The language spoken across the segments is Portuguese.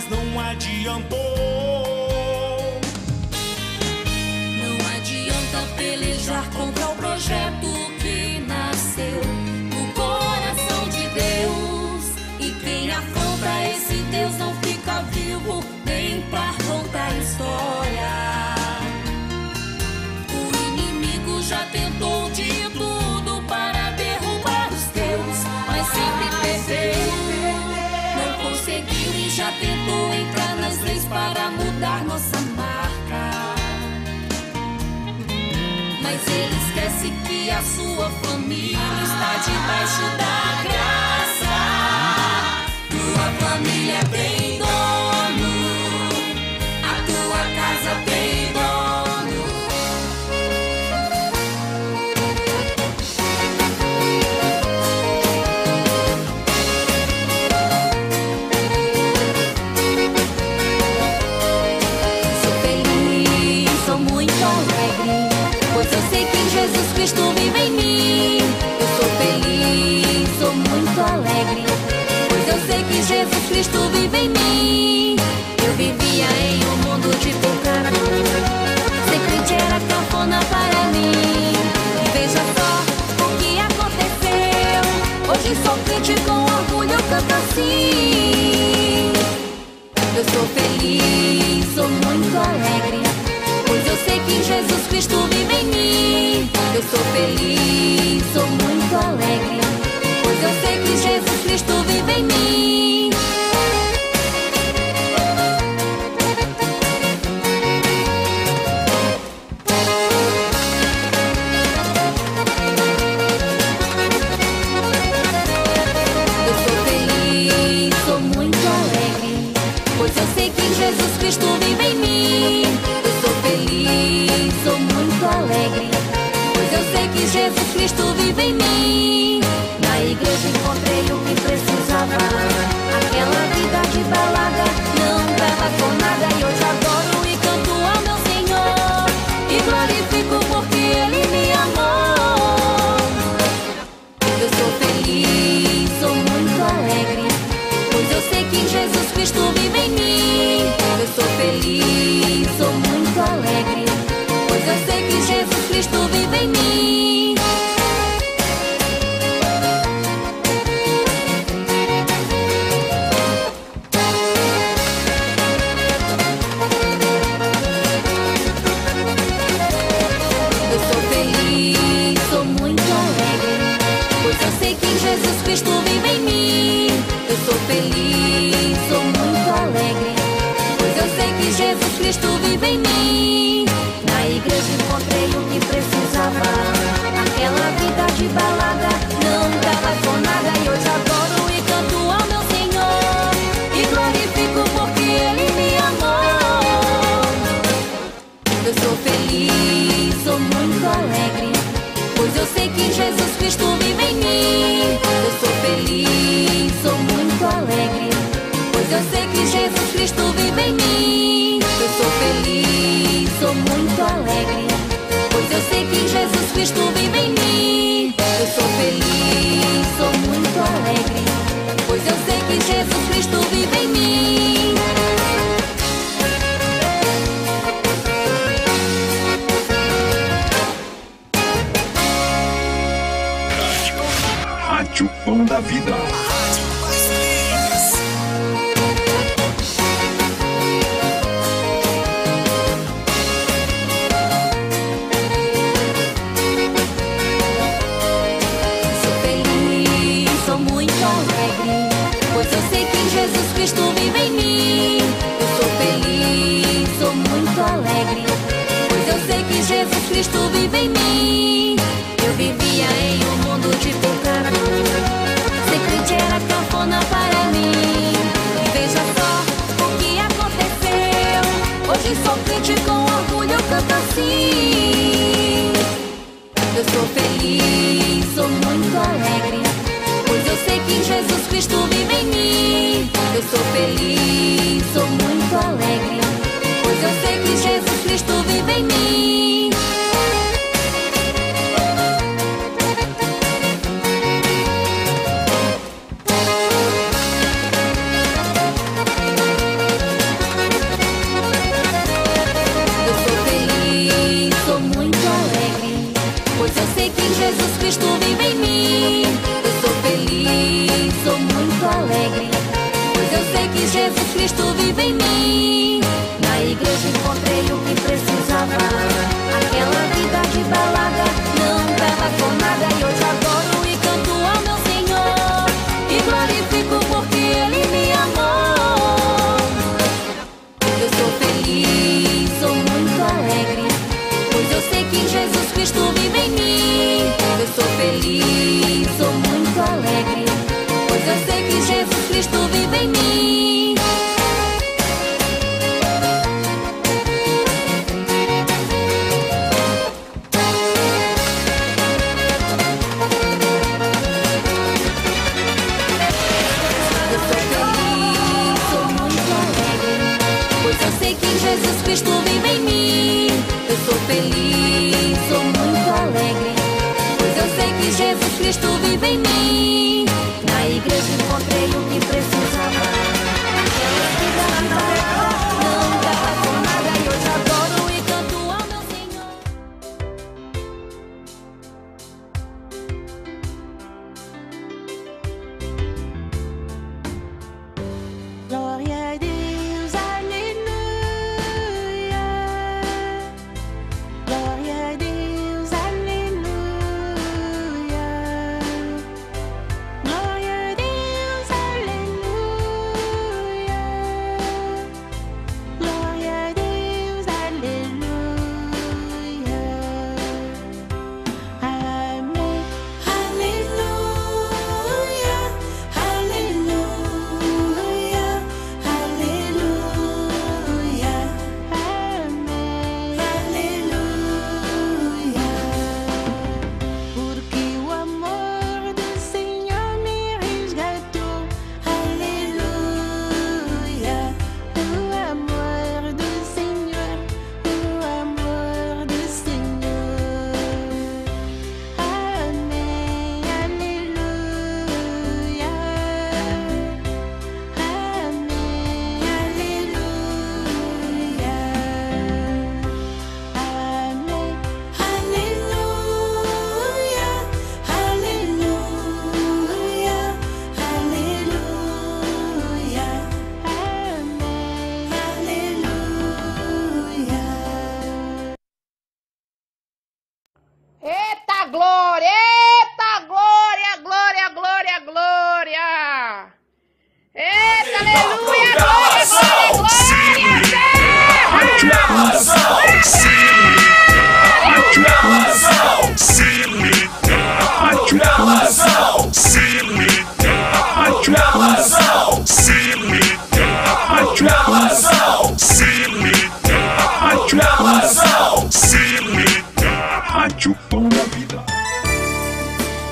mas não adiantou. Não adianta pelejar contra o projeto que nasceu no coração de Deus. E quem afronta esse Deus não fica vivo nem pra contar história. O inimigo já tentou de tudo para derrubar os teus, mas sempre perdeu. Não conseguiu e já tentou entrar nas leis para mudar nossa marca. Mas ele esquece que a sua família está debaixo da graça. Tua família tem dono, a tua casa tem dono. Cristo vive em mim. Eu sou feliz, sou muito alegre, pois eu sei que Jesus Cristo vive em mim. Eu vivia em um mundo de pecado, sempre era cafona para mim. E veja só o que aconteceu. Hoje sou crente, com orgulho eu canto assim. Eu sou feliz, sou muito alegre, pois eu sei que Jesus Cristo vive em mim. Eu sou feliz, sou muito alegre, pois eu sei que Jesus Cristo vive em mim. Eu sou feliz, sou muito alegre, pois eu sei que Jesus Cristo vive em mim. Eu sou feliz, sou muito alegre, eu sei que Jesus Cristo vive em mim. Na igreja encontrei o que precisava. Aquela vida de balada não dava por nada. E hoje adoro e canto ao meu Senhor e glorifico porque Ele me amou. Eu sou feliz, sou muito alegre, pois eu sei que Jesus Cristo vive em mim. Eu sou feliz, sou muito alegre, pois eu sei que Jesus Cristo vive em mim. Eu sou feliz, sou muito alegre, pois eu sei que Jesus Cristo vive em mim. Eu sou feliz, sou muito alegre, pois eu sei que Jesus Cristo vive em mim. Encontrei o que precisava. Aquela vida de balada não dava com nada. E hoje adoro e canto ao meu Senhor e glorifico porque Ele me amou. Eu sou feliz, sou muito alegre, pois eu sei que Jesus Cristo vive em mim. Eu sou feliz, sou muito alegre, pois eu sei que Jesus Cristo vive em mim. Eu sou feliz, sou muito alegre, pois eu sei que Jesus Cristo vive em mim. Eu sou feliz, sou muito alegre, pois eu sei que Jesus Cristo vive em mim. Rádio Pão da Vida. Cristo vive em mim. Eu sou feliz, sou muito alegre, pois eu sei que Jesus Cristo vive em mim. Eu vivia em um mundo de pecado, sempre era cafona para mim. E veja só o que aconteceu. Hoje sou crente, com orgulho eu canto assim. Eu sou feliz, sou muito alegre, pois eu sei que Jesus Cristo vive em mim. Eu sou feliz, sou muito alegre, pois eu sei que Jesus Cristo vive em mim. eu sei que Jesus Cristo vive em mim. Na igreja encontrei o que precisava. Aquela vida de balada não tava com nada, e hoje adoro e canto ao meu Senhor e glorifico porque Ele me amou. Eu sou feliz, sou muito alegre, pois eu sei que Jesus Cristo vive em mim. Eu sou feliz, sou muito alegre, pois eu sei que Jesus Cristo vive em mim. Eu sou feliz, sou muito alegre, pois eu sei que Jesus Cristo vive em mim. Eu sou feliz, sou muito alegre, pois eu sei que Jesus Cristo vive em mim. Na igreja encontrei o que precisava. Aquela vida de balada não dava com nada, e hoje adoro e canto ao meu Senhor. Glória a Deus, aleluia. Glória a Deus, aleluia. Glória a Deus, aleluia. Glória a Deus, aleluia. Amém. Aleluia, aleluia, aleluia. Amém. Aleluia. Porque o amor do Senhor me resgatou. Aleluia. O amor do Senhor, o amor do Senhor. Amém. Aleluia. Amém. Aleluia. Amém. Aleluia, aleluia, aleluia. Amém. Aleluia. Eita glória! Eita glória, glória, glória, glória! Eita, aleluia, glória, glória, glória! Aclamação, aclamação, aclamação, aclamação, aclamação, aclamação, Rádio Pão da Vida.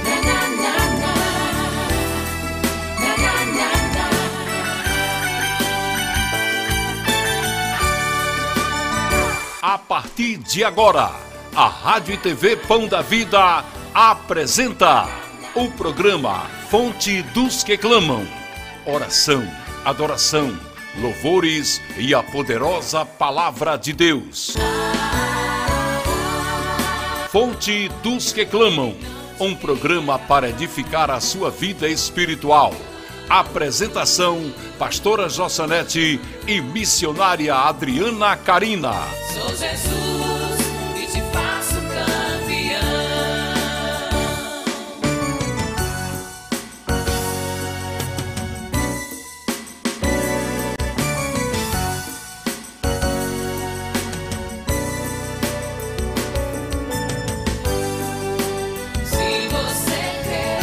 Na na na na, na na na na. A partir de agora, a Rádio e TV Pão da Vida apresenta o programa Fonte dos que Clamam. Oração, adoração, louvores e a poderosa palavra de Deus. Fonte dos que Clamam, um programa para edificar a sua vida espiritual. Apresentação, Pastora Jossanete e missionária Adriana Carina. Sou Jesus e te faço campeão. Se você quer,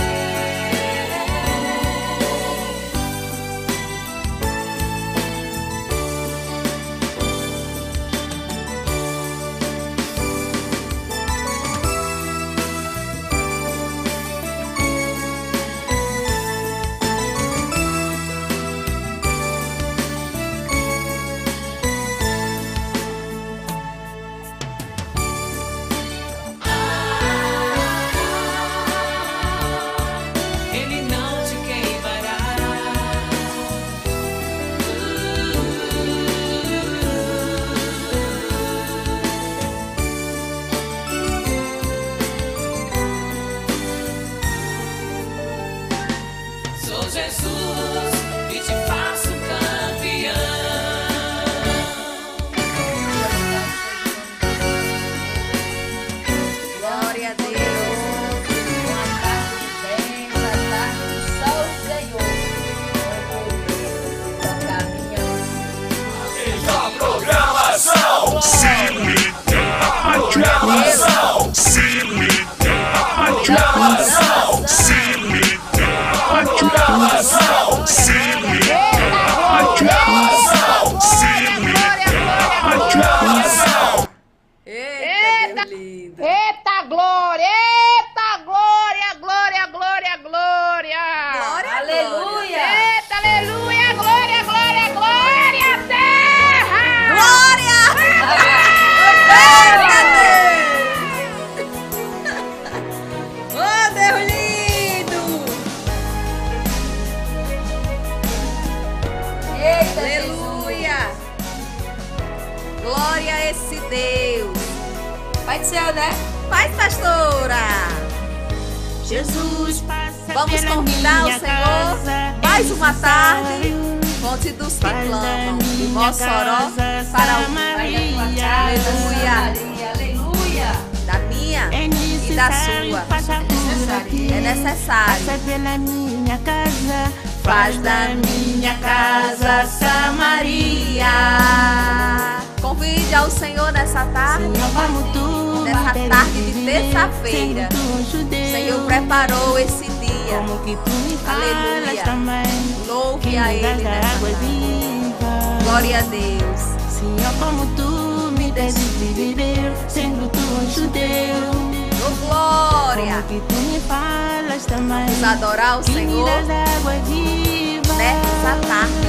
Glória a esse Deus. Pai do céu, né? Pai, pastora. Jesus, passa. Vamos convidar o Senhor casa, mais uma tarde. Fonte dos que Clamam, de Mossoró para o Maria. Aleluia, aleluia. Da minha e da sua. É necessário. Passa pela minha casa, faz da minha casa Samaria. Convide ao Senhor nessa tarde. Nessa tarde de terça-feira, o Senhor preparou esse dia. Aleluia. Louve a Ele nessa tarde. Glória a Deus. Senhor, como tu me deste viver, sendo tu judeu. Oh, glória. Vamos adorar o Senhor nessa tarde.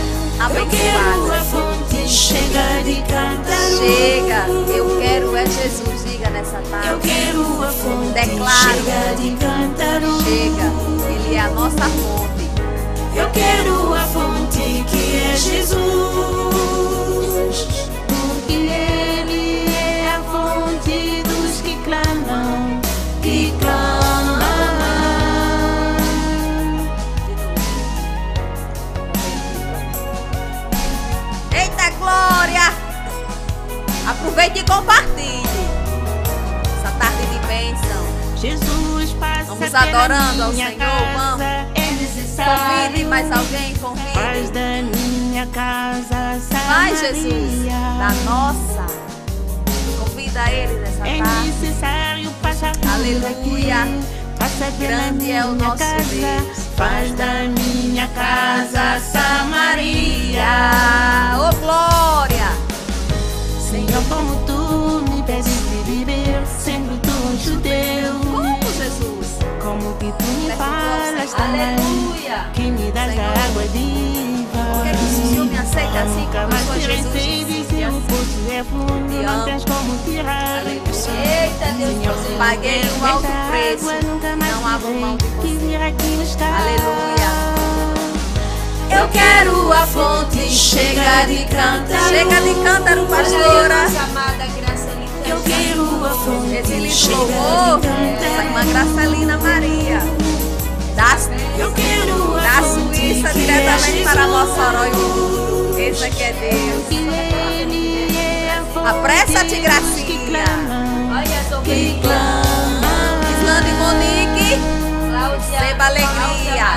Eu quero a fonte, chega de cantar. Chega, eu quero é Jesus, diga nessa tarde. Eu quero a fonte, declaro, chega de cantar. Chega, Ele é a nossa fonte. Eu quero a fonte que é Jesus, porque Ele é a fonte dos que clamam, que clamam. Glória! Aproveite e compartilhe essa tarde de bênção. Jesus, passa. Vamos adorando ao Senhor, vamos. É, convide mais alguém, convide. Faz da minha casa Samaria. Vai, Jesus, da nossa. Convida Ele nessa tarde. Aleluia! Grande é o nosso Deus. Faz da minha casa Samaria. Oh, glória! Senhor, como tu me pedes de viver, sendo tu judeu. Como, Jesus? Como que tu me falas também. Aleluia! Que me das Senhor, da água viva. Quer que o Senhor me aceita assim como a água Jesus? Seu poço é fundo, não tens como tirar. Eita, Deus, paguei um alto preço, não abro mão de você. Aleluia. Eu quero a fonte, chega de cantar. Chega de cantar, pastora. Eu quero a fonte, chega de cantar. Irmã Gracelina Maria, da Suíça, diretamente para Mossoró e Mundo. Esse aqui é Deus. Apressa-te, Gracinha. Que clama. Islândia e Monique, receba alegria.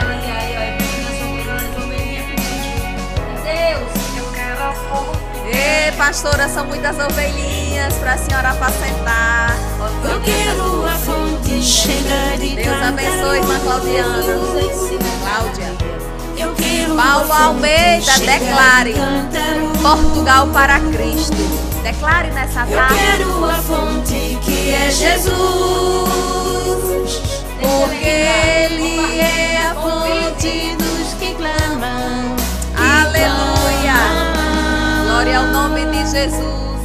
Ei, pastora, são muitas ovelhinhas pra senhora apacentar. Eu quero a fonte cheia de Deus. Abençoe, irmã Cláudia. Paulo Almeida, declare Portugal para Cristo. Declare nessa tarde. Eu quero a fonte que é Jesus, porque Ele é a fonte dos que clamam. Aleluia. Glória ao nome de Jesus.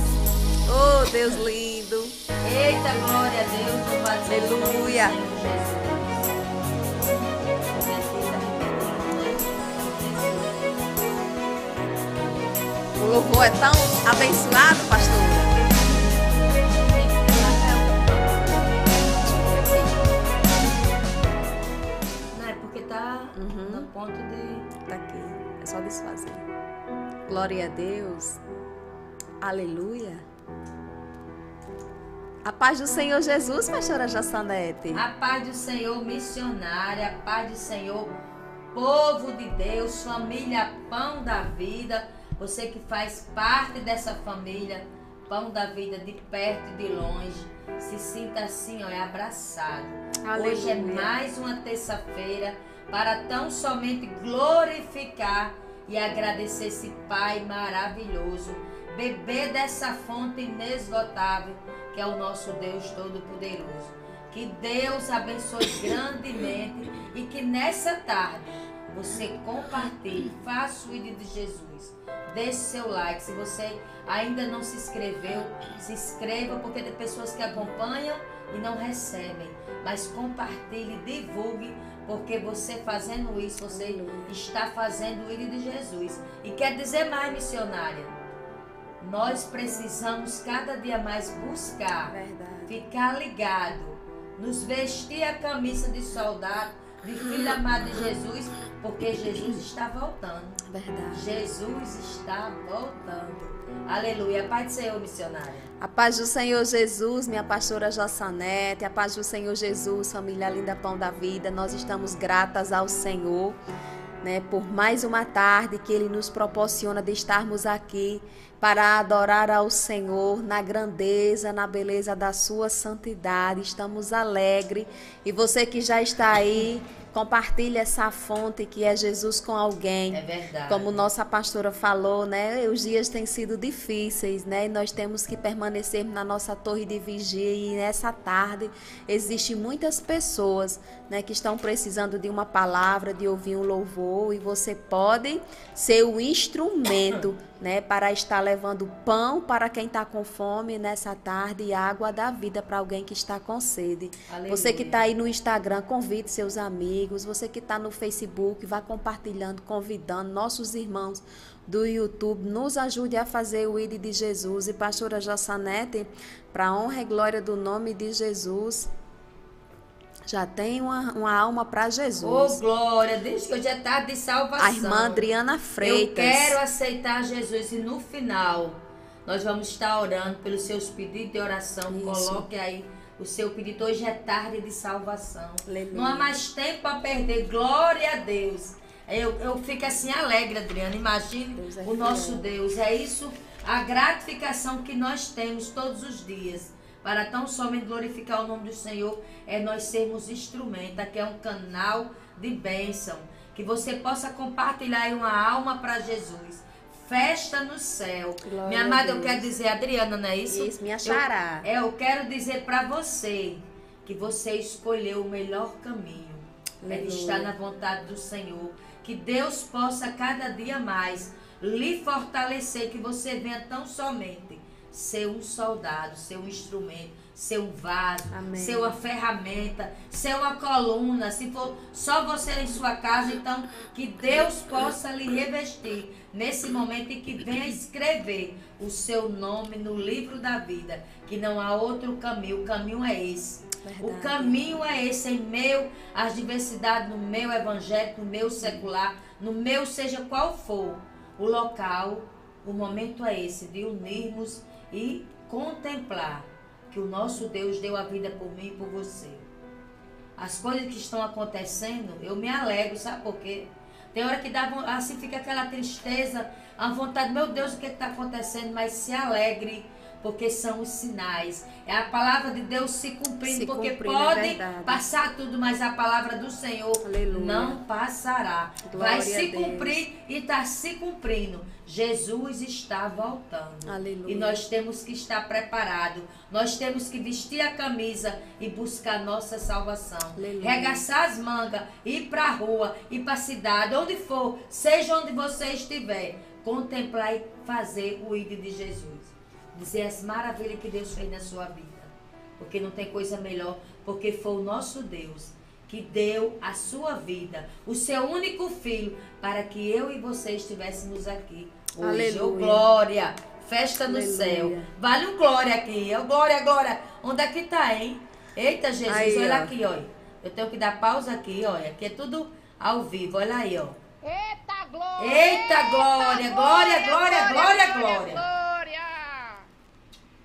Oh, Deus lindo. Eita, glória a Deus. Aleluia. O louvor é tão abençoado, pastor. Não, é porque tá no ponto de... Tá aqui, é só desfazer. Glória a Deus. Aleluia. A paz do Senhor Jesus, pastora Jossanete. A paz do Senhor, missionária. A paz do Senhor, povo de Deus, família Pão da Vida. Você que faz parte dessa família Pão da Vida, de perto e de longe, se sinta assim, ó, abraçado. Aleluia. Hoje é mais uma terça-feira para tão somente glorificar e agradecer esse Pai maravilhoso, beber dessa fonte inesgotável que é o nosso Deus Todo-Poderoso. Que Deus abençoe grandemente e que nessa tarde você compartilhe, faça o ID de Jesus. Deixe seu like. Se você ainda não se inscreveu, se inscreva, porque tem pessoas que acompanham e não recebem. Mas compartilhe, divulgue, porque você fazendo isso, você está fazendo o ID de Jesus. E quer dizer mais, missionária? Nós precisamos cada dia mais buscar, ficar ligado, nos vestir a camisa de soldado, de filho amado de Jesus, porque Jesus está voltando. Verdade. Jesus está voltando. Aleluia. A paz do Senhor, missionária. A paz do Senhor Jesus, minha pastora Jossanete. A paz do Senhor Jesus, família linda Pão da Vida. Nós estamos gratas ao Senhor, né, por mais uma tarde que Ele nos proporciona de estarmos aqui para adorar ao Senhor na grandeza, na beleza da sua santidade. Estamos alegres. E você que já está aí, compartilhe essa fonte que é Jesus com alguém. É verdade. Como nossa pastora falou, né? Os dias têm sido difíceis, né? E nós temos que permanecer na nossa torre de vigia. E nessa tarde existem muitas pessoas, né, que estão precisando de uma palavra, de ouvir um louvor. E você pode ser o instrumento, né, para estar levando pão para quem está com fome nessa tarde e água da vida para alguém que está com sede. Aleluia. Você que está aí no Instagram, convide seus amigos. Você que está no Facebook, vá compartilhando, convidando nossos irmãos do YouTube. Nos ajude a fazer o ID de Jesus. E pastora Jossanete, para a honra e glória do nome de Jesus, já tem uma alma para Jesus. Oh, glória, desde que hoje é tarde de salvação. A irmã Adriana Freitas. Eu quero aceitar Jesus. E no final, nós vamos estar orando pelos seus pedidos de oração. Isso. Coloque aí o seu pedido. Hoje é tarde de salvação. Aleluia. Não há mais tempo a perder. Glória a Deus. Eu fico assim alegre, Adriana. Imagine Deus é o nosso Deus. É isso, a gratificação que nós temos todos os dias para tão somente glorificar o nome do Senhor, é nós sermos instrumento. Aqui é um canal de bênção, que você possa compartilhar uma alma para Jesus. Festa no céu. Glória. Minha amada, eu quero dizer, Adriana, não é isso? Isso, minha xará. Eu quero dizer para você, que você escolheu o melhor caminho. É de estar na vontade do Senhor. Que Deus possa cada dia mais lhe fortalecer, que você venha tão somente ser um soldado, ser um instrumento, ser um vaso, amém, ser uma ferramenta, ser uma coluna. Se for só você em sua casa, então que Deus possa lhe revestir nesse momento e que venha escrever o seu nome no livro da vida, que não há outro caminho, o caminho é esse. Verdade. O caminho é esse, em meio às diversidades, no meio evangélico, no meio secular, no meio seja qual for o local, o momento é esse de unirmos e contemplar que o nosso Deus deu a vida por mim e por você. As coisas que estão acontecendo, eu me alegro, sabe por quê? Tem hora que dá, assim fica aquela tristeza, a vontade, meu Deus, o que está acontecendo? Mas se alegre, porque são os sinais. É a palavra de Deus se cumprindo, porque pode passar tudo, mas a palavra do Senhor, aleluia, não passará. Glória, vai se cumprir e está se cumprindo. Jesus está voltando. Aleluia. E nós temos que estar preparados. Nós temos que vestir a camisa e buscar nossa salvação. Aleluia. Regaçar as mangas, ir para a rua, ir para a cidade, onde for, seja onde você estiver, contemplar e fazer o ID de Jesus. Dizer as maravilhas que Deus fez na sua vida, porque não tem coisa melhor, porque foi o nosso Deus que deu a sua vida, o seu único filho, para que eu e você estivéssemos aqui hoje. Aleluia. Oh, glória, festa no céu, vale um glória aqui, é glória, glória, onde é que tá, hein? Eita Jesus, aí, olha aqui, olha, eu tenho que dar pausa aqui, olha, aqui é tudo ao vivo, olha aí, ó. Eita glória, eita glória, glória, glória, glória, glória.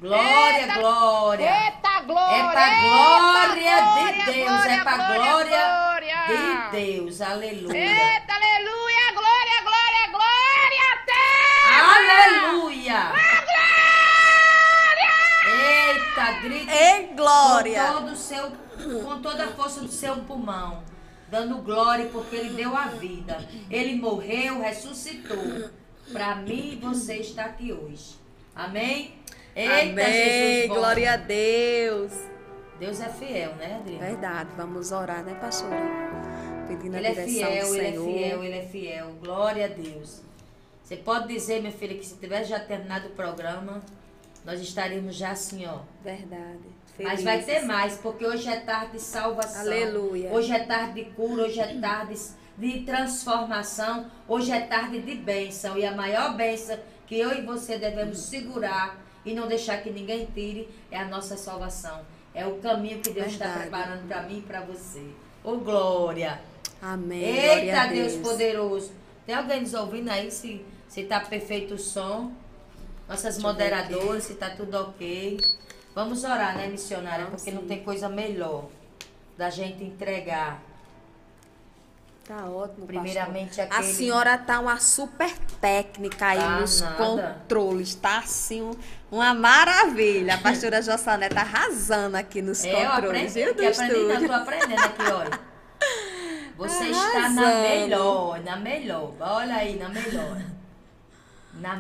Glória, eita, glória. Eita, glória. É pra glória, glória de Deus. Glória, é pra glória, glória de Deus. Aleluia. Eita, aleluia. Glória, glória, glória a Deus. Aleluia. Glória. Eita, grite em glória. Com toda a força do seu pulmão. Dando glória, porque Ele deu a vida. Ele morreu, ressuscitou. Pra mim, você está aqui hoje. Amém? Eita, amém, Jesus, glória a Deus. Deus é fiel, né, Adriana? Verdade, vamos orar, né, pastora? Pedindo a direção do Senhor. Ele é fiel, ele é fiel, ele é fiel. Glória a Deus. Você pode dizer, minha filha, que se tivesse já terminado o programa, nós estaríamos já assim, ó. Verdade. Mas vai ter mais, porque hoje é tarde de salvação. Aleluia. Hoje é tarde de cura, hoje é tarde de transformação. Hoje é tarde de bênção, e a maior bênção que eu e você devemos segurar e não deixar que ninguém tire é a nossa salvação. É o caminho que Deus está preparando para mim e para você. Ô, glória! Amém. Eita, Deus poderoso. Tem alguém nos ouvindo aí? Se tá perfeito o som? Nossas moderadoras, se tá tudo ok. Vamos orar, né, missionária? Porque não tem coisa melhor da gente entregar. Tá ótimo, primeiramente aquele... A senhora tá uma super técnica aí nos controles, tá assim uma maravilha. A pastora Jossanete tá arrasando aqui nos controles. Eu aprendi, tô aprendendo aqui, olha. Você está na melhor. Olha aí, na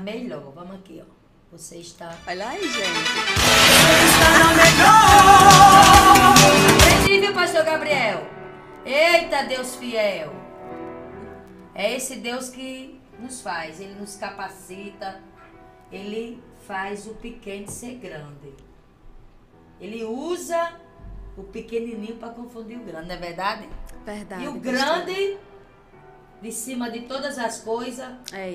melhor. Vamos aqui, ó. Você está... Olha aí, gente. Você está na melhor. Entendi, viu, pastor Gabriel? Eita, Deus fiel. É esse Deus que nos faz. Ele nos capacita. Ele faz o pequeno ser grande. Ele usa... o pequenininho para confundir o grande, não é verdade? Verdade. E o grande, de cima de todas as coisas,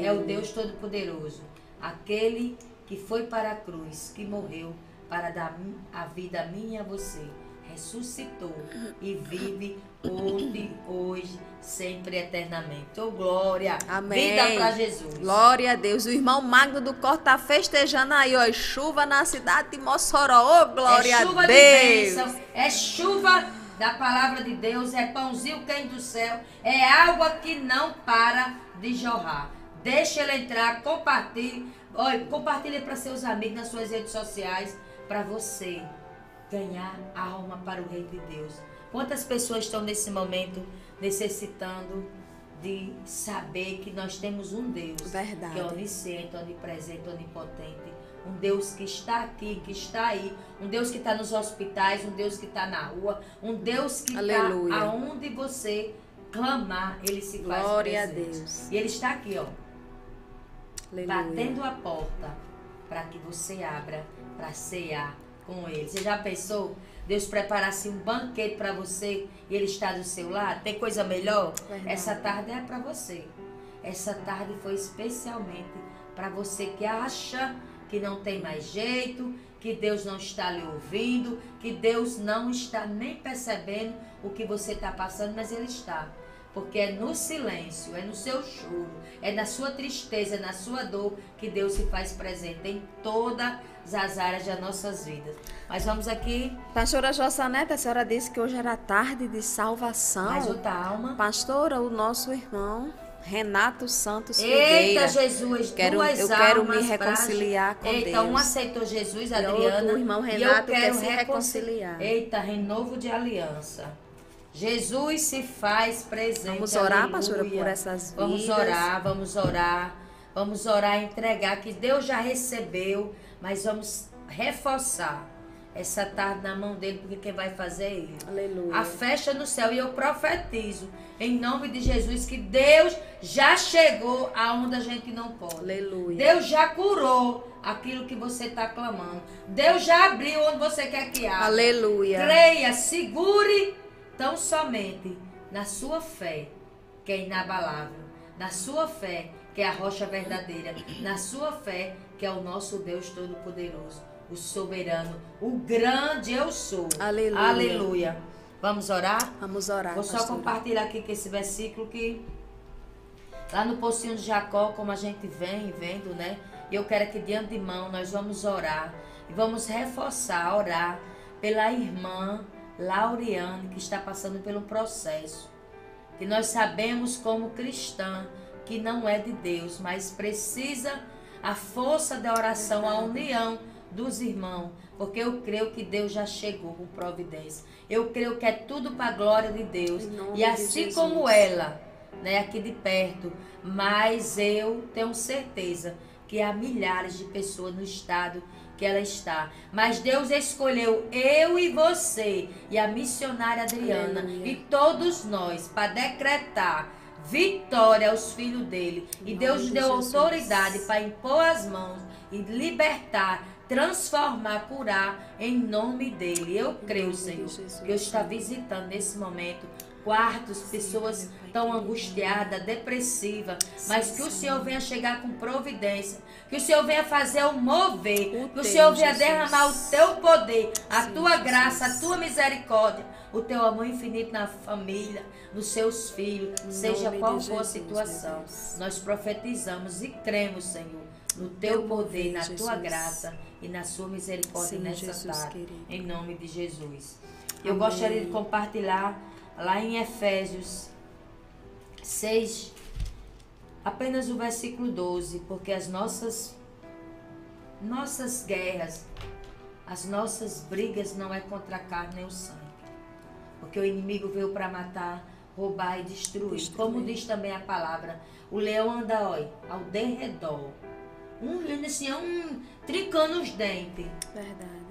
é o Deus Todo-Poderoso. Aquele que foi para a cruz, que morreu para dar a vida a mim e a você. Ressuscitou e vive ontem, hoje, sempre, eternamente. Ô, glória! Amém. Vida para Jesus. Glória a Deus. O irmão Magno do Corte está festejando aí, ó. Chuva na cidade de Mossoró. Ô, glória a Deus. É chuva de bênção. É chuva da palavra de Deus. É pãozinho quente do céu. É água que não para de jorrar. Deixa ele entrar. Compartilhe. Olha, compartilhe para seus amigos nas suas redes sociais. Para você ganhar alma para o reino de Deus. Quantas pessoas estão nesse momento necessitando de saber que nós temos um Deus que é onisciente, onipresente, onipotente. Um Deus que está aqui, que está aí. Um Deus que está nos hospitais, um Deus que está na rua. Um Deus que está aonde você clamar, ele se faz presente. Glória a Deus. E ele está aqui, ó. Aleluia. Batendo a porta para que você abra para cear com ele. Você já pensou? Deus preparasse um banquete para você e ele está do seu lado. Tem coisa melhor? Verdade. Essa tarde é para você. Essa tarde foi especialmente para você que acha que não tem mais jeito, que Deus não está lhe ouvindo, que Deus não está nem percebendo o que você está passando, mas ele está. Porque é no silêncio, é no seu choro, é na sua tristeza, é na sua dor que Deus se faz presente em todas as áreas das nossas vidas. Mas vamos aqui. Pastora Jossanete, a senhora disse que hoje era tarde de salvação. Mas outra alma. Pastora, o nosso irmão Renato Santos. Eita, Figueira. Jesus, eu quero me reconciliar com Deus. Eita, um aceitou Jesus, Adriana. O irmão Renato quer se reconciliar. Eita, renovo de aliança. Jesus se faz presente. Vamos orar, pastora, por essas vidas. Vamos orar e entregar que Deus já recebeu, mas vamos reforçar essa tarde na mão dele, porque quem vai fazer é ele. Aleluia. A festa no céu, e eu profetizo em nome de Jesus que Deus já chegou aonde a gente não pode. Aleluia. Deus já curou aquilo que você está clamando. Deus já abriu onde você quer que abra. Aleluia. Creia, segure. Tão somente na sua fé, que é inabalável, na sua fé, que é a rocha verdadeira, na sua fé, que é o nosso Deus Todo-Poderoso, o soberano, o grande eu sou. Aleluia. Aleluia. Vamos orar? Vamos orar. Vou só compartilhar aqui com esse versículo que lá no Pocinho de Jacó, como a gente vendo, né? E eu quero que de antemão nós vamos orar e vamos reforçar, orar pela irmã Lauriane, que está passando pelo processo que nós sabemos como cristã que não é de Deus, mas precisa a força da oração, a união dos irmãos, porque eu creio que Deus já chegou com providência. Eu creio que é tudo para a glória de Deus, e assim como ela, né, aqui de perto, mas eu tenho certeza que há milhares de pessoas no estado que ela está, mas Deus escolheu eu e você e a missionária Adriana. Aleluia. E todos nós para decretar vitória aos filhos dele, e Deus deu autoridade para impor as mãos e libertar, transformar, curar em nome dele. Eu creio, Senhor, que eu estou visitando nesse momento quartos, pessoas tão angustiadas, depressivas, mas que o Senhor venha chegar com providência, que o Senhor venha fazer o mover, que o Senhor venha derramar o teu poder, a tua graça, a tua misericórdia, o teu amor infinito na família, nos seus filhos, seja qual for a situação. Nós profetizamos e cremos, Senhor, no teu poder, na tua graça e na sua misericórdia nessa tarde, em nome de Jesus. Eu gostaria de compartilhar lá em Efésios 6, apenas o versículo 12, porque as nossas guerras, as nossas brigas não é contra a carne nem o sangue, porque o inimigo veio para matar, roubar e destruir. Como diz também a palavra, o leão anda, ó, ao derredor, tricando os dentes. Verdade.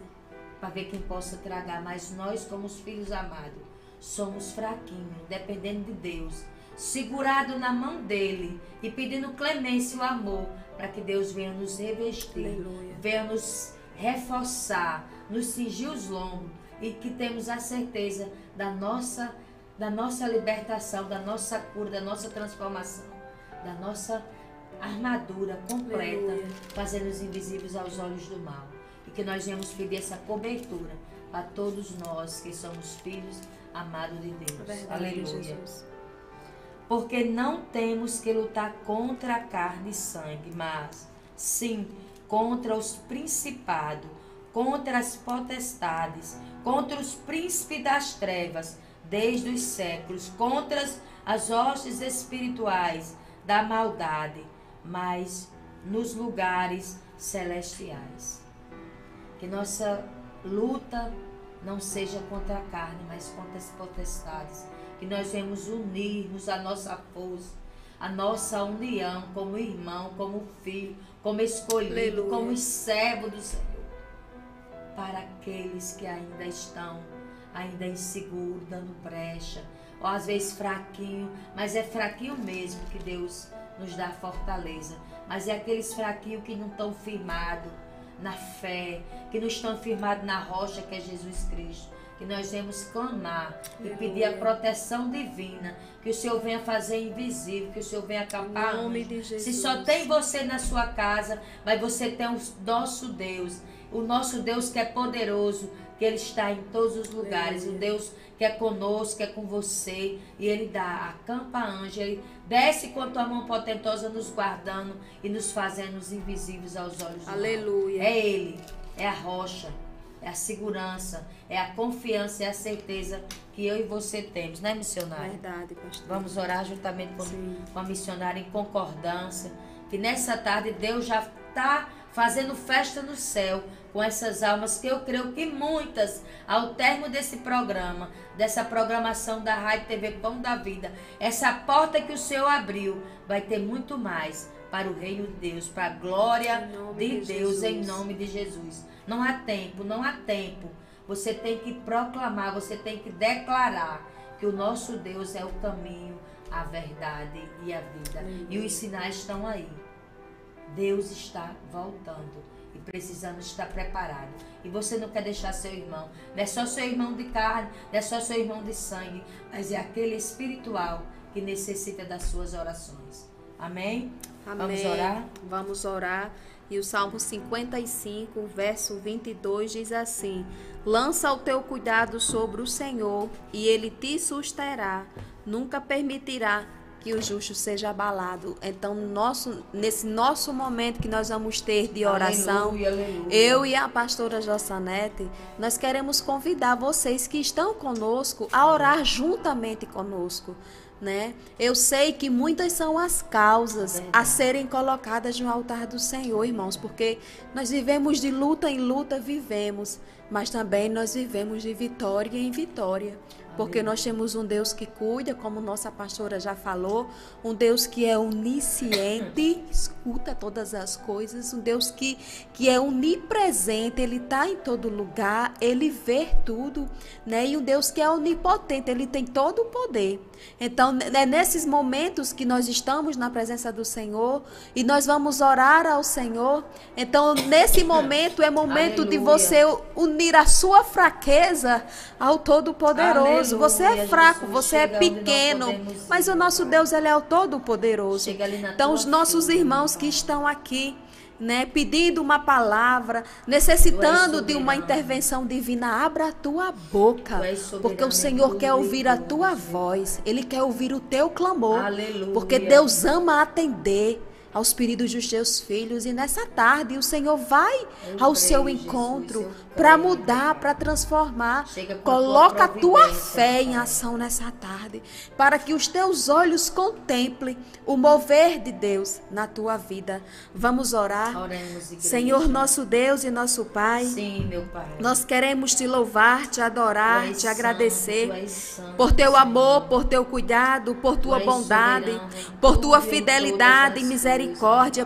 Para ver quem possa tragar. Mas nós, como os filhos amados, somos fraquinhos, dependendo de Deus, segurado na mão dele e pedindo clemência e o amor para que Deus venha nos revestir, aleluia, venha nos reforçar, nos cingir os lombos, e que temos a certeza da nossa libertação, da nossa cura, da nossa transformação, da nossa armadura completa, aleluia, fazendo-os invisíveis aos olhos do mal. E que nós venhamos pedir essa cobertura para todos nós que somos filhos amados de Deus. Verdade, aleluia. Jesus. Porque não temos que lutar contra a carne e sangue, mas sim contra os principados, contra as potestades, contra os príncipes das trevas, desde os séculos, contra as hostes espirituais da maldade, mas nos lugares celestiais. Que nossa luta não seja contra a carne, mas contra as potestades. Que nós venhamos unirmos a nossa força, a nossa união como irmão, como filho, como escolhido, aleluia, como servo do Senhor. Para aqueles que ainda estão, inseguros, dando brecha, ou às vezes fraquinho, mas é fraquinho mesmo que Deus nos dá fortaleza. Mas é aqueles fraquinhos que não estão firmados na fé, que não estão firmados na rocha que é Jesus Cristo. Que nós vamos clamar e pedir a proteção divina, que o Senhor venha fazer invisível, que o Senhor venha acabar. Se só tem você na sua casa, mas você tem o nosso Deus, que é poderoso, que Ele está em todos os lugares, aleluia, o Deus que é conosco, que é com você, e Ele acampa anjo, Ele desce com a tua mão potentosa nos guardando e nos fazendo invisíveis aos olhos do aleluia mundo. É Ele, é a rocha, é a segurança, é a confiança, é a certeza que eu e você temos, né, missionária? Verdade, pastor. Vamos orar juntamente com a missionária em concordância, que nessa tarde Deus já está fazendo festa no céu com essas almas, que eu creio que muitas, ao término desse programa, dessa programação da Rádio TV Pão da Vida, essa porta que o Senhor abriu, vai ter muito mais para o reino de Deus, para a glória de Deus, em nome de Jesus. Não há tempo, não há tempo. Você tem que proclamar, você tem que declarar que o nosso Deus é o caminho, a verdade e a vida. E os sinais estão aí. Deus está voltando e precisamos estar preparados. E você não quer deixar seu irmão. Não é só seu irmão de carne, não é só seu irmão de sangue, mas é aquele espiritual que necessita das suas orações. Amém? Amém. Vamos orar? Vamos orar. E o Salmo 55, verso 22 diz assim: lança o teu cuidado sobre o Senhor e Ele te susterá, nunca permitirá que o justo seja abalado. Então, nesse nosso momento que nós vamos ter de oração, aleluia, aleluia, eu e a pastora Jossanete, nós queremos convidar vocês que estão conosco a orar juntamente conosco, né? Eu sei que muitas são as causas a serem colocadas no altar do Senhor, irmãos, porque nós vivemos de luta em luta, vivemos, mas também nós vivemos de vitória em vitória. Porque nós temos um Deus que cuida, como nossa pastora já falou, um Deus que é onisciente, escuta todas as coisas, um Deus que é onipresente, Ele está em todo lugar, Ele vê tudo, né? E um Deus que é onipotente, Ele tem todo o poder. Então, é nesses momentos que nós estamos na presença do Senhor e nós vamos orar ao Senhor. Então, nesse momento, é momento, aleluia, de você unir a sua fraqueza ao Todo-Poderoso. Deus, você é fraco, você é pequeno, mas o nosso Deus, Ele é o Todo-Poderoso. Então, os nossos irmãos que estão aqui, né, pedindo uma palavra, necessitando de uma intervenção divina, abra a tua boca, porque o Senhor quer ouvir a tua voz, Ele quer ouvir o teu clamor, porque Deus ama atender aos pedidos dos teus filhos, e nessa tarde o Senhor vai ao seu encontro para mudar, para transformar. Coloca a tua fé em ação nessa tarde, para que os teus olhos contemplem o mover de Deus na tua vida. Vamos orar. Oremos, Senhor, nosso Deus e nosso Pai. Sim, meu Pai. Nós queremos te louvar, te adorar, te agradecer santo, por teu amor, por teu cuidado, por tua bondade, por tua fidelidade e misericórdia.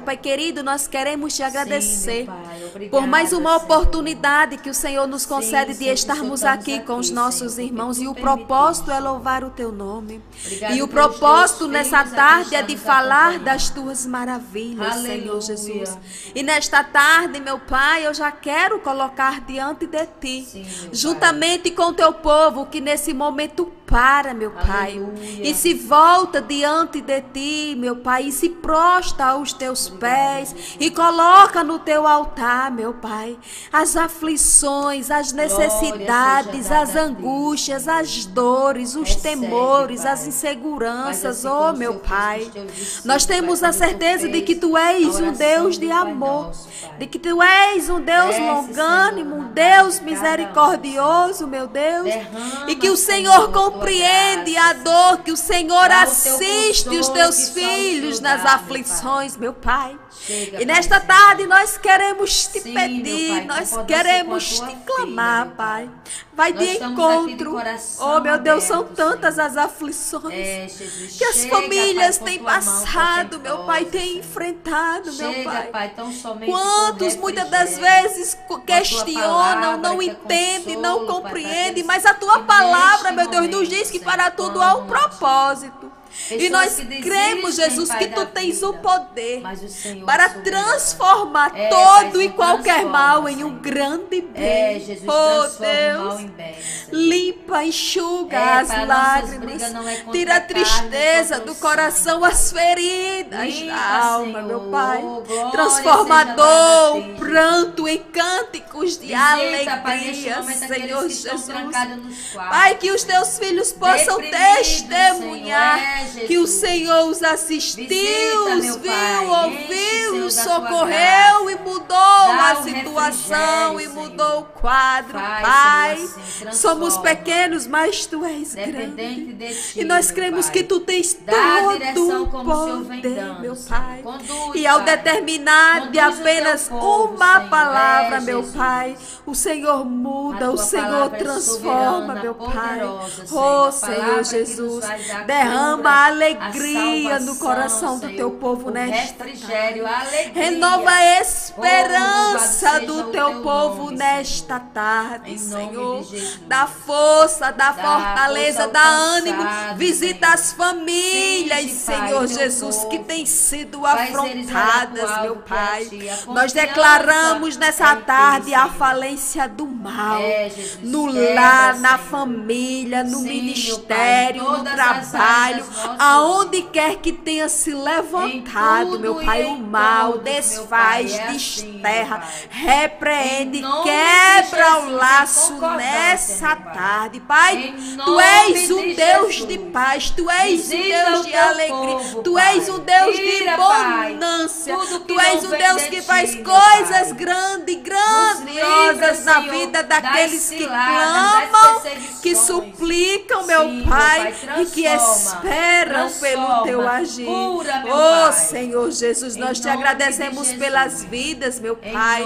Pai querido, nós queremos te agradecer. Sim, Pai, obrigada, por mais uma oportunidade que o Senhor nos concede, Senhor, de estarmos aqui com os nossos irmãos, e o propósito é louvar o teu nome. Obrigado, e o propósito nessa tarde é de falar das tuas maravilhas. Aleluia. Senhor Jesus. E nesta tarde, meu Pai, eu já quero colocar diante de ti, sim, juntamente com o teu povo que nesse momento para, meu Pai. Aleluia. E se volta diante de ti, meu Pai, e se prostra aos teus pés e coloca no teu altar, meu Pai, as aflições, as necessidades, as angústias, as dores, os temores, as inseguranças. Oh, meu Pai, nós temos a certeza de que tu és um Deus de amor, de que tu és um Deus longânimo, um Deus misericordioso, meu Deus, e que o Senhor compreende a dor, que o Senhor assiste os teus filhos nas aflições, meu Pai. E nesta tarde nós queremos te pedir, nós queremos te clamar, Pai. Vai de encontro. Oh, meu Deus, são tantas as aflições que as famílias têm passado, meu Pai, têm enfrentado, meu Pai. Quantos muitas das vezes questionam, não entendem, não compreendem, mas a tua palavra, meu Deus, nos diz que para tudo há um propósito. E nós cremos, Jesus, que tu tens o poder para transformar todo e qualquer mal em um grande bem. Oh, Deus, limpa, enxuga as lágrimas, tira a tristeza do coração, as feridas da alma, meu Pai. Transformador, o pranto em cânticos de alegria, Senhor Jesus. Pai, que os teus filhos possam testemunhar que o Senhor os assistiu, os viu, ouviu, os socorreu e mudou a situação e mudou o quadro. Pai, somos pequenos, mas tu és grande. E nós cremos que tu tens todo o poder, meu Pai. E ao determinar de apenas uma palavra, meu Pai, o Senhor muda, o Senhor transforma, meu Pai. Oh, Senhor Jesus, derrama a alegria no coração do teu povo nesta tarde. Renova a esperança do teu povo nesta tarde, Senhor. Dá força, dá fortaleza, dá ânimo. Visita as famílias, Senhor Jesus, que têm sido afrontadas, meu Pai. Nós declaramos nessa tarde a falência do mal no lar, na família, no ministério, no trabalho, aonde quer que tenha se levantado, meu Pai, o mal, desfaz, desterra, repreende, quebra o laço nessa tarde, Pai. Tu és um Deus de paz, tu és um Deus de alegria, tu és um Deus de bonança, tu és um Deus que faz coisas grandes, grandiosas na vida daqueles que clamam, que suplicam, meu Pai, e que esperam pelo teu agir. Oh, Senhor Jesus, nós te agradecemos pelas vidas, meu Pai,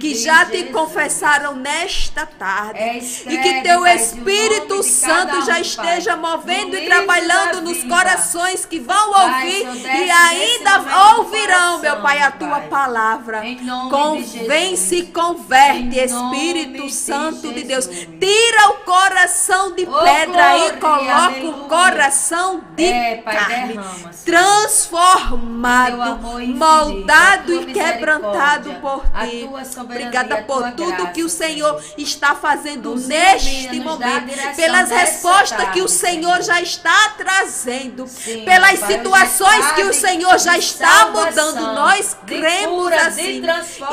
que já te confessaram nesta tarde, e que teu Espírito Santo já esteja movendo e trabalhando nos corações que vão ouvir e ainda ouvirão, meu Pai, a tua palavra. Convence e converte, Espírito Santo de Deus. Tira o coração de pedra e coloca o coração de carne, transformado, moldado e quebrantado obrigado por ti. Obrigada por tudo que o Senhor está fazendo neste momento. Pelas respostas que o Senhor já está trazendo. Pelas situações que o Senhor já está mudando. Nós cremos assim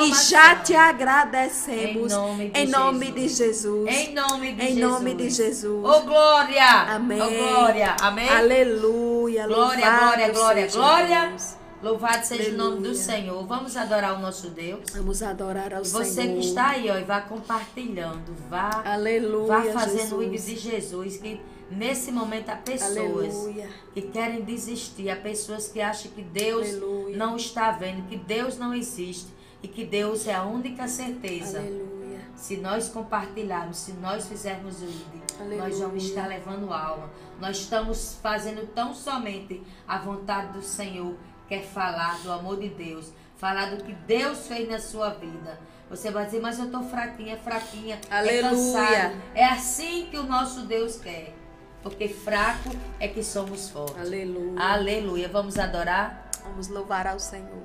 e já te agradecemos. Em nome de Jesus. Em nome de Jesus. Em nome de Jesus. Oh, glória. Amém. Oh, glória. Amém. Aleluia. Glória, glória, glória, glória. Louvado seja o nome do Senhor. Vamos adorar o nosso Deus. Vamos adorar ao Senhor. Você que está aí, ó, e vá compartilhando. Vá, aleluia, vá fazendo o ídolo de Jesus. Que nesse momento há pessoas, aleluia, que querem desistir. Há pessoas que acham que Deus, aleluia, não está vendo, que Deus não existe. E que Deus é a única certeza. Aleluia. Se nós compartilharmos, se nós fizermos o ídolo, aleluia, nós vamos estar levando alma. Nós estamos fazendo tão somente a vontade do Senhor, quer falar do amor de Deus, falar do que Deus fez na sua vida. Você vai dizer, mas eu estou fraquinha, fraquinha, aleluia, é cansado. É assim que o nosso Deus quer, porque fraco é que somos fortes. Aleluia. Aleluia. Vamos adorar? Vamos louvar ao Senhor.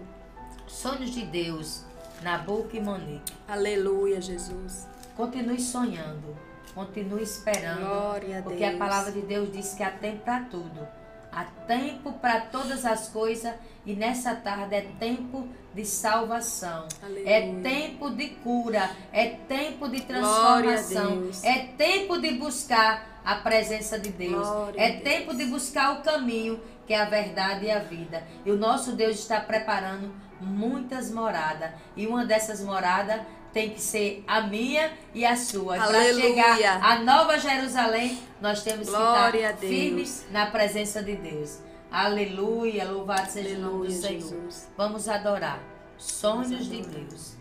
Sonhos de Deus, Nabuc e Monique. Aleluia, Jesus. Continue sonhando, continue esperando. Glória a Deus. Porque a palavra de Deus diz que há tempo para tudo. Há tempo para todas as coisas e nessa tarde é tempo de salvação, aleluia, é tempo de cura, é tempo de transformação, é tempo de buscar a presença de Deus, glória, é tempo de buscar o caminho que é a verdade e a vida. E o nosso Deus está preparando muitas moradas e uma dessas moradas tem que ser a minha e a sua. Para chegar a Nova Jerusalém, nós temos que estar firmes na presença de Deus. Aleluia, louvado seja o nome do Senhor. Jesus. Vamos adorar. Sonhos de Deus.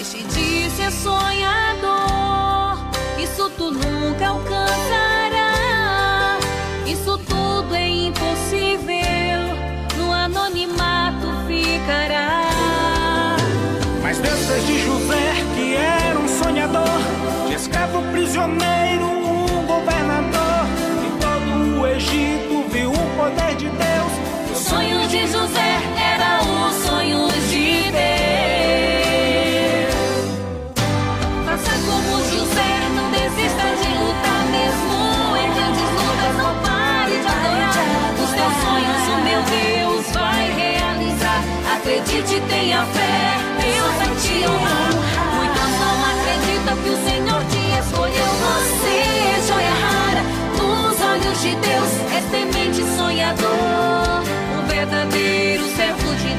Este disse é sonhador, isso tu nunca alcançará. Isso tudo é impossível, no anonimato ficará. Mas Deus fez de José, que era um sonhador, de escravo prisioneiro, um governador. E todo o Egito viu o poder de Deus. O sonho de José era o sonho de Deus. Acredite, tenha fé, Deus vai te honrar. Muitos não acreditam que o Senhor te escolheu. Você é joia rara, nos olhos de Deus, é temente sonhador, um verdadeiro servo de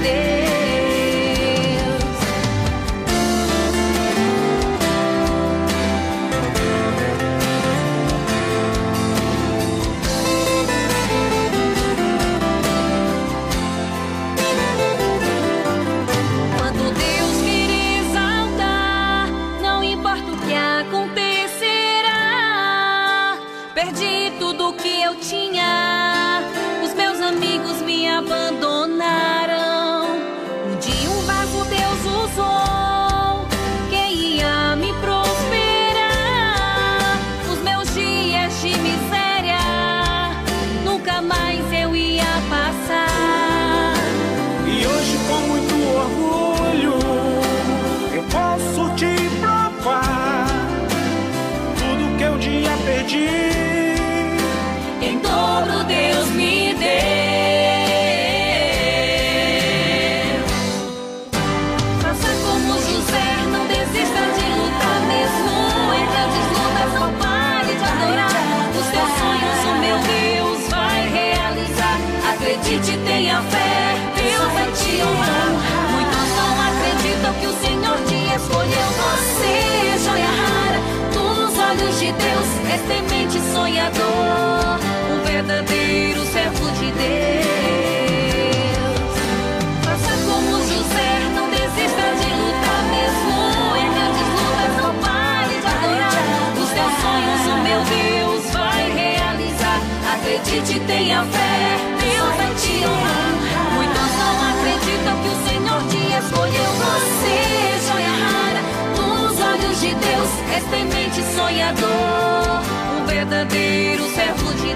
tinha. Os meus amigos me abandonaram. Um dia um vaso Deus usou que ia me prosperar. Os meus dias de miséria nunca mais eu ia passar. E hoje com muito orgulho eu posso te provar tudo que eu tinha perdido. Todo Deus me deu. Faça como José, não desista de lutar. Mesmo em grandes lutas, não pare de adorar. Os teus sonhos, o meu Deus vai realizar. Acredite, tenha fé, Deus vai te honrar. Muitos não acreditam que o Senhor te escolheu. Você é joia rara, nos olhos de Deus, é temente sonhador, verdadeiro servo de Deus. mais temente sonhador, um verdadeiro servo de Deus,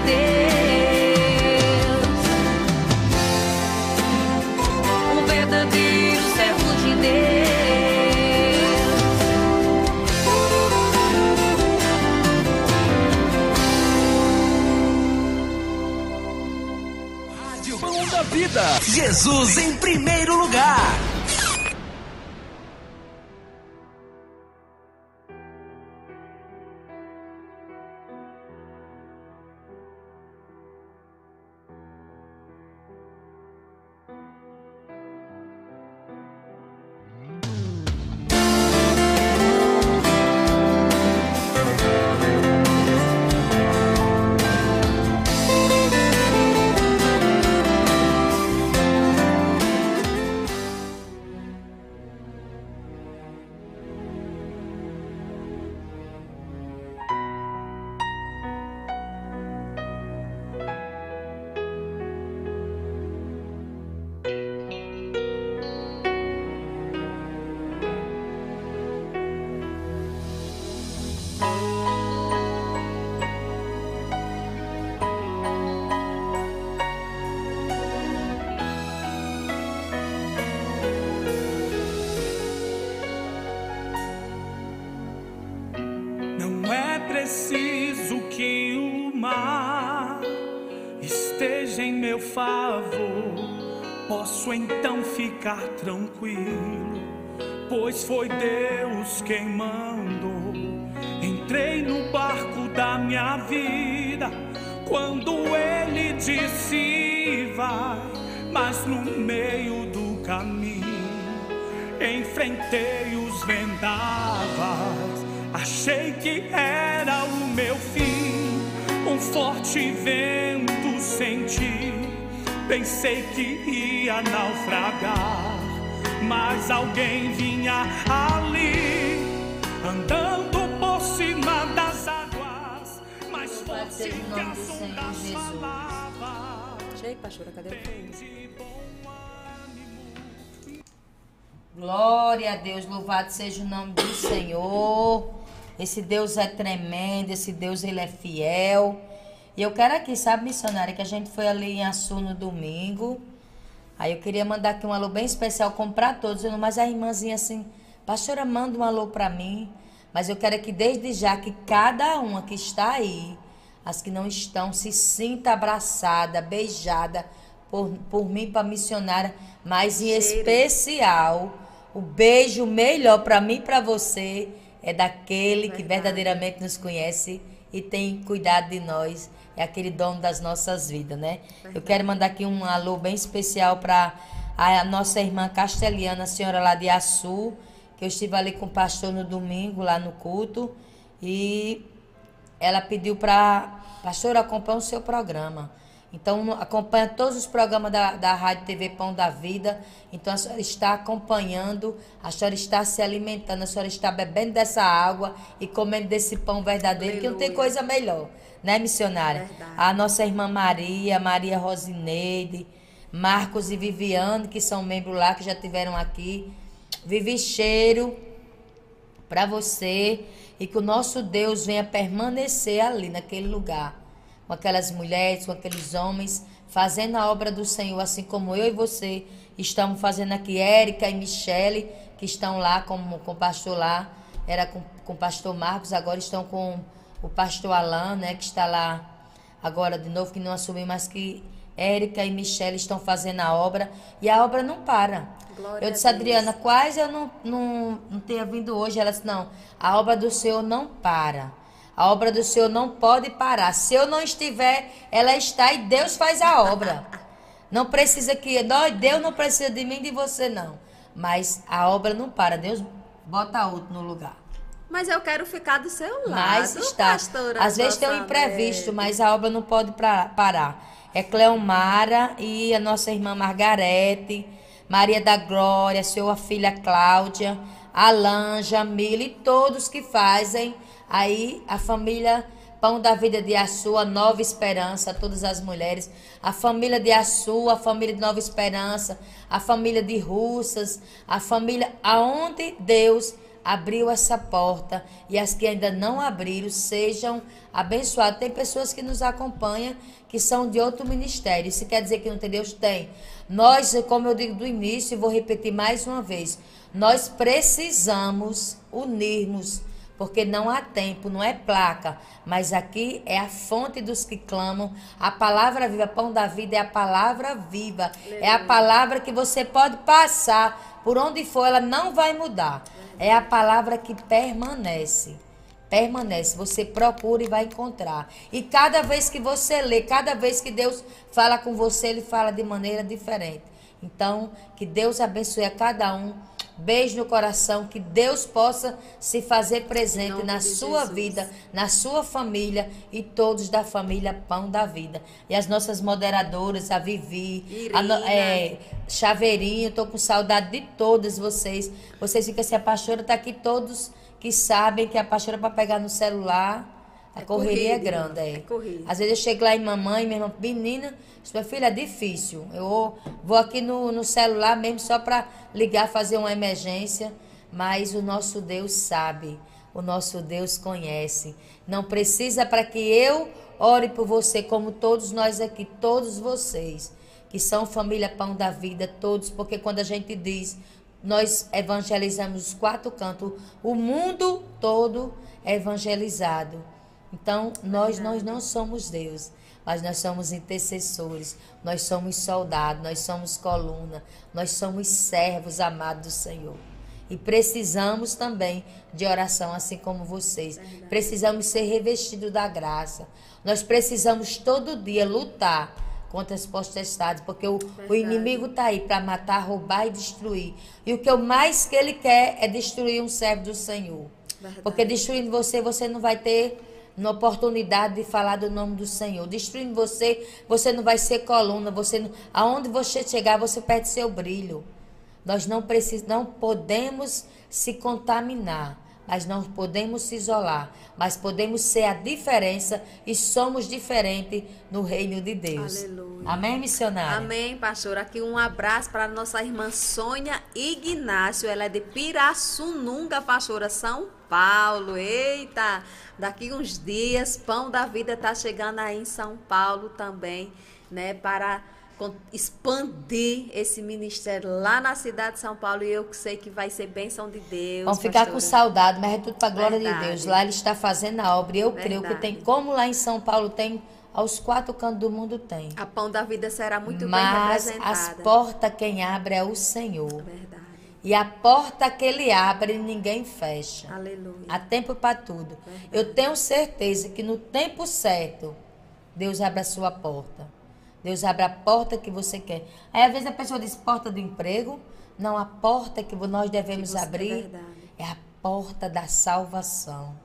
um verdadeiro servo de Deus. Rádio Pão da Vida, Jesus em primeiro lugar. Ficar tranquilo, pois foi Deus quem mandou. Entrei no barco da minha vida quando ele disse vai, mas no meio do caminho enfrentei os vendavais. Achei que era o meu fim, um forte vento senti. Pensei que ia naufragar, mas alguém vinha ali, andando por cima das águas, mais forte que a som das palavras. Chega, pastora, cadê o povo? Glória a Deus, louvado seja o nome do Senhor. Esse Deus é tremendo, esse Deus ele é fiel. E eu quero aqui, sabe, missionária, que a gente foi ali em Açu no domingo. Aí eu queria mandar aqui um alô bem especial, comprar todos. Mas a irmãzinha assim, pastora, manda um alô pra mim. Mas eu quero aqui desde já que cada uma que está aí, as que não estão, se sinta abraçada, beijada por mim, pra missionária. Mas em especial, o beijo melhor pra mim e pra você é daquele que verdadeiramente nos conhece e tem cuidado de nós. É aquele dono das nossas vidas, né? Eu quero mandar aqui um alô bem especial para a nossa irmã castelhana, a senhora lá de Açu, que eu estive ali com o pastor no domingo, lá no culto, e ela pediu para... Pastor, acompanha o seu programa. Então, acompanha todos os programas da Rádio TV Pão da Vida. Então, a senhora está acompanhando, a senhora está se alimentando, a senhora está bebendo dessa água e comendo desse pão verdadeiro, que não tem coisa melhor, né, missionária? Verdade. A nossa irmã Maria Rosineide, Marcos e Viviane, que são membros lá, que já tiveram aqui. Vivi, cheiro para você e que o nosso Deus venha permanecer ali, naquele lugar, com aquelas mulheres, com aqueles homens, fazendo a obra do Senhor, assim como eu e você estamos fazendo aqui. Érica e Michele, que estão lá com o pastor lá, era com o pastor Marcos, agora estão com o pastor Alain, né, que está lá agora de novo, que não assumiu, mas que Érica e Michele estão fazendo a obra, e a obra não para. Glória. Eu disse a Adriana, quase eu não tenha vindo hoje. Ela disse, não, a obra do Senhor não para. A obra do Senhor não pode parar. Se eu não estiver, ela está e Deus faz a obra. Não precisa que... Deus não precisa de mim, de você, não. Mas a obra não para. Deus bota outro no lugar. Mas eu quero ficar do seu lado, mas está. Pastora, às vezes tem um imprevisto, mas a obra não pode parar. É Cleomara e a nossa irmã Margarete, Maria da Glória, sua filha Cláudia, Alan, Jamila e todos que fazem... Aí a família Pão da Vida de Açu, a Nova Esperança, todas as mulheres, a família de Açu, a família de Nova Esperança, a família de Russas, a família aonde Deus abriu essa porta e as que ainda não abriram sejam abençoadas. Tem pessoas que nos acompanham que são de outro ministério. Isso quer dizer que não tem Deus? Tem. Nós, como eu digo do início e vou repetir mais uma vez, nós precisamos unirmos, porque não há tempo, não é placa, mas aqui é a fonte dos que clamam, a palavra viva, pão da vida é a palavra viva, é a palavra que você pode passar, por onde for, ela não vai mudar, é a palavra que permanece. Permanece, você procura e vai encontrar. E cada vez que você lê, cada vez que Deus fala com você, Ele fala de maneira diferente. Então, que Deus abençoe a cada um. Beijo no coração, que Deus possa se fazer presente na sua vida, na sua família e todos da família Pão da Vida. E as nossas moderadoras, a Vivi, Chaveirinho, estou com saudade de todas vocês. Vocês ficam assim, a pastora está aqui, todos que sabem que a pastora para pegar no celular, a correria é grande. É corrida. Às vezes eu chego lá em mamãe, minha irmã, menina, sua filha, é difícil. Eu vou aqui no celular mesmo só para ligar, fazer uma emergência. Mas o nosso Deus sabe, o nosso Deus conhece. Não precisa para que eu ore por você, como todos nós aqui, todos vocês, que são família Pão da Vida, todos, porque quando a gente diz... Nós evangelizamos os quatro cantos, o mundo todo é evangelizado. Então, nós não somos Deus, mas nós somos intercessores, nós somos soldados, nós somos coluna, nós somos servos amados do Senhor. E precisamos também de oração, assim como vocês. Precisamos ser revestidos da graça. Nós precisamos todo dia lutar contra as potestades, porque o inimigo está aí para matar, roubar e destruir. E o que mais que ele quer é destruir um servo do Senhor. Verdade. Porque destruindo você, você não vai ter uma oportunidade de falar do nome do Senhor. Destruindo você, você não vai ser coluna. Você não, aonde você chegar, você perde seu brilho. Nós não podemos se contaminar, mas não podemos se isolar, mas podemos ser a diferença e somos diferentes no reino de Deus. Aleluia. Amém, missionária? Amém, pastor. Aqui um abraço para nossa irmã Sônia Ignácio, ela é de Pirassununga, pastora, São Paulo. Eita, daqui uns dias, Pão da Vida está chegando aí em São Paulo também, né, para expandir esse ministério lá na cidade de São Paulo, e eu que sei que vai ser bênção de Deus. Vamos ficar com saudade, mas é tudo para a glória de Deus. Lá Ele está fazendo a obra, e eu creio que tem, como lá em São Paulo tem, aos quatro cantos do mundo tem. A Pão da Vida será muito bem representada. Mas as portas quem abre é o Senhor. Verdade. E a porta que Ele abre, ninguém fecha. Aleluia. Há tempo para tudo. Verdade. Eu tenho certeza que no tempo certo, Deus abre a sua porta. Deus abre a porta que você quer. Aí, às vezes, a pessoa diz, porta do emprego. Não, a porta que nós devemos abrir é a porta da salvação.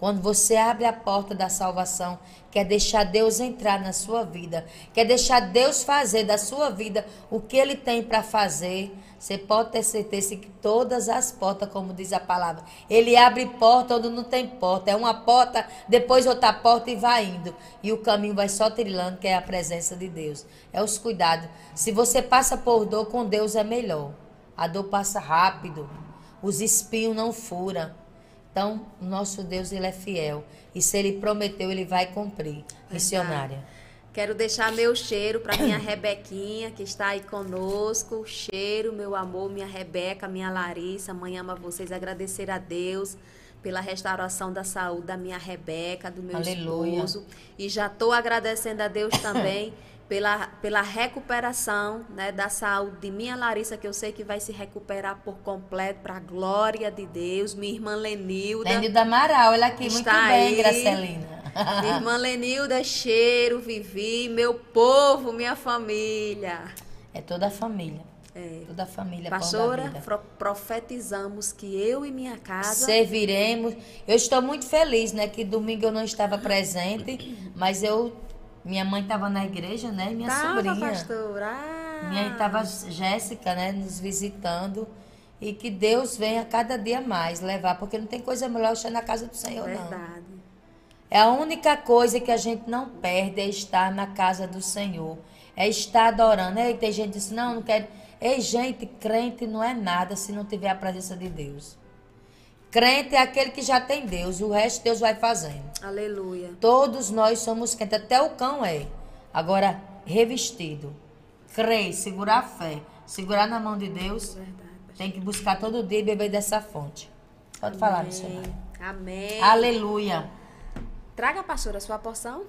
Quando você abre a porta da salvação, quer deixar Deus entrar na sua vida, quer deixar Deus fazer da sua vida o que Ele tem para fazer, você pode ter certeza que todas as portas, como diz a palavra, Ele abre porta onde não tem porta. É uma porta, depois outra porta e vai indo. E o caminho vai só trilhando, que é a presença de Deus. É os cuidados. Se você passa por dor, com Deus é melhor. A dor passa rápido. Os espinhos não furam. Então, o nosso Deus, Ele é fiel. E se Ele prometeu, Ele vai cumprir. Missionária. Quero deixar meu cheiro para minha Rebequinha, que está aí conosco. Cheiro, meu amor, minha Rebeca, minha Larissa. Mãe ama vocês. Agradecer a Deus pela restauração da saúde da minha Rebeca, do meu esposo. E já estou agradecendo a Deus também pela recuperação, né, da saúde de minha Larissa, que eu sei que vai se recuperar por completo, para a glória de Deus. Minha irmã Lenilda. Lenilda Amaral, ela aqui, muito bem, Gracelina. Minha irmã Lenilda, cheiro, Vivi, meu povo, minha família. É toda a família. É. Toda a família. Pastora, profetizamos que eu e minha casa serviremos. Eu estou muito feliz, né, que domingo eu não estava presente, mas eu... Minha mãe estava na igreja, né? Minha sobrinha. Pastora. Minha estava Jéssica, né? Nos visitando. E que Deus venha cada dia mais levar, porque não tem coisa melhor estar na casa do Senhor, não. Verdade. É a única coisa que a gente não perde, é estar na casa do Senhor. É estar adorando. Ei, tem gente que diz, não quero. Ei, gente, crente não é nada se não tiver a presença de Deus. Crente é aquele que já tem Deus, o resto Deus vai fazendo. Aleluia. Todos nós somos crentes, até o cão é. Agora, revestido. Crer, segurar a fé, segurar na mão de Deus. Verdade. Tem que buscar todo dia e beber dessa fonte. Pode falar, missionária. Amém. Aleluia. Traga, pastora, a sua porção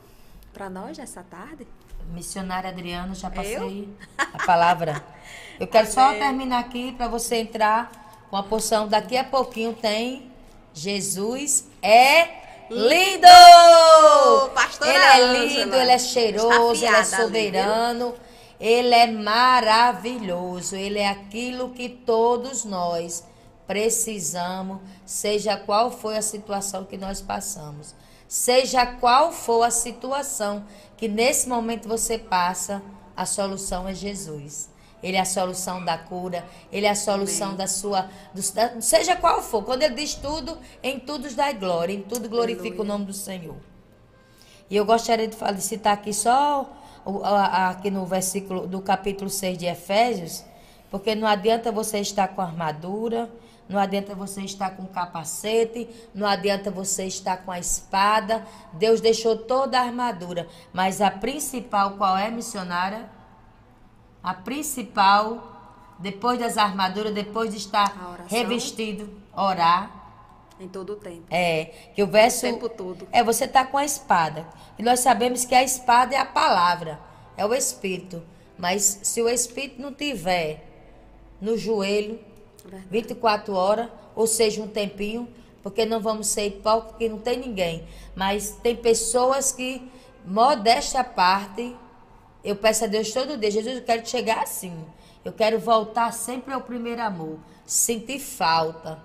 para nós nessa tarde. Missionária Adriana, já passei a palavra. Eu quero só terminar aqui para você entrar com a porção. Daqui a pouquinho tem Jesus é lindo! Pastora, ele é lindo, ele é cheiroso, ele é soberano. Ali, ele é maravilhoso, ele é aquilo que todos nós precisamos, seja qual for a situação que nós passamos. Seja qual for a situação que nesse momento você passa, a solução é Jesus. Ele é a solução da cura, ele é a solução da sua... seja qual for, quando ele diz tudo, em tudo dá glória, em tudo glorifica o nome do Senhor. E eu gostaria de citar aqui só... aqui no versículo do capítulo 6 de Efésios, porque não adianta você estar com armadura, não adianta você estar com capacete, não adianta você estar com a espada. Deus deixou toda a armadura, mas a principal qual é, missionária? A principal, depois das armaduras, depois de estar revestido, orar. Em todo o tempo. É, que o verso... O tempo todo. É, você está com a espada. E nós sabemos que a espada é a palavra, é o Espírito. Mas se o Espírito não tiver no joelho, 24 horas, ou seja, um tempinho, porque não vamos ser hipócritas, porque não tem ninguém. Mas tem pessoas que, modéstia à parte, eu peço a Deus todo dia, Jesus, eu quero chegar assim. Eu quero voltar sempre ao primeiro amor. Sentir falta,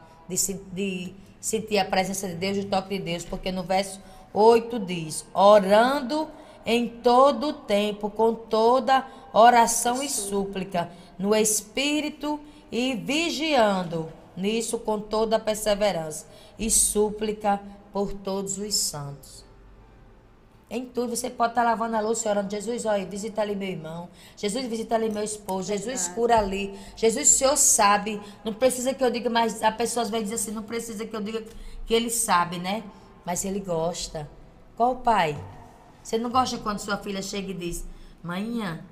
sentir a presença de Deus e o toque de Deus, porque no verso 8 diz, orando em todo o tempo, com toda oração e súplica, no Espírito e vigiando nisso com toda perseverança e súplica por todos os santos. Em tudo, você pode estar lavando a louça e orando, Jesus, olha, visita ali meu irmão, Jesus, visita ali meu esposo, Jesus, cura ali, Jesus, o Senhor sabe, não precisa que eu diga, mas a pessoa às vezes diz assim, não precisa que eu diga que ele sabe, né? Mas ele gosta. Qual pai? Você não gosta quando sua filha chega e diz, mãinha,